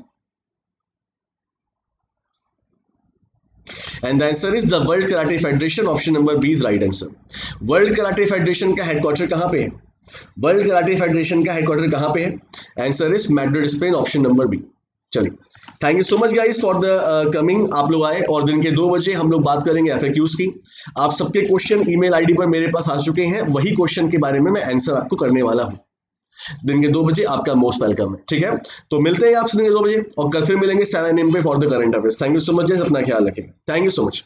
And the answer is the World Karate Federation. Option number B is right answer. World Karate Federation का headquarter कहाँ पे है? World Karate Federation का headquarter कहाँ पे है? Answer is Madrid, Spain. Option number B. चलिए, thank you so much guys for the coming. आप लोग आए और दिन के दो बजे हम लोग बात करेंगे एफ ए क्यूज़ की। आप सबके क्वेश्चन ईमेल आईडी पर मेरे पास आ चुके हैं, वही क्वेश्चन के बारे में मैं आंसर आपको करने वाला हूँ। दिन के दो बजे आपका मोस्ट वेलकम है। ठीक है, तो मिलते हैं आपसे दिन के दो बजे, और कल फिर मिलेंगे सेवन एम पे for the current affairs. Thank you so much guys, अपना ख्याल रखेगा। Thank you so much.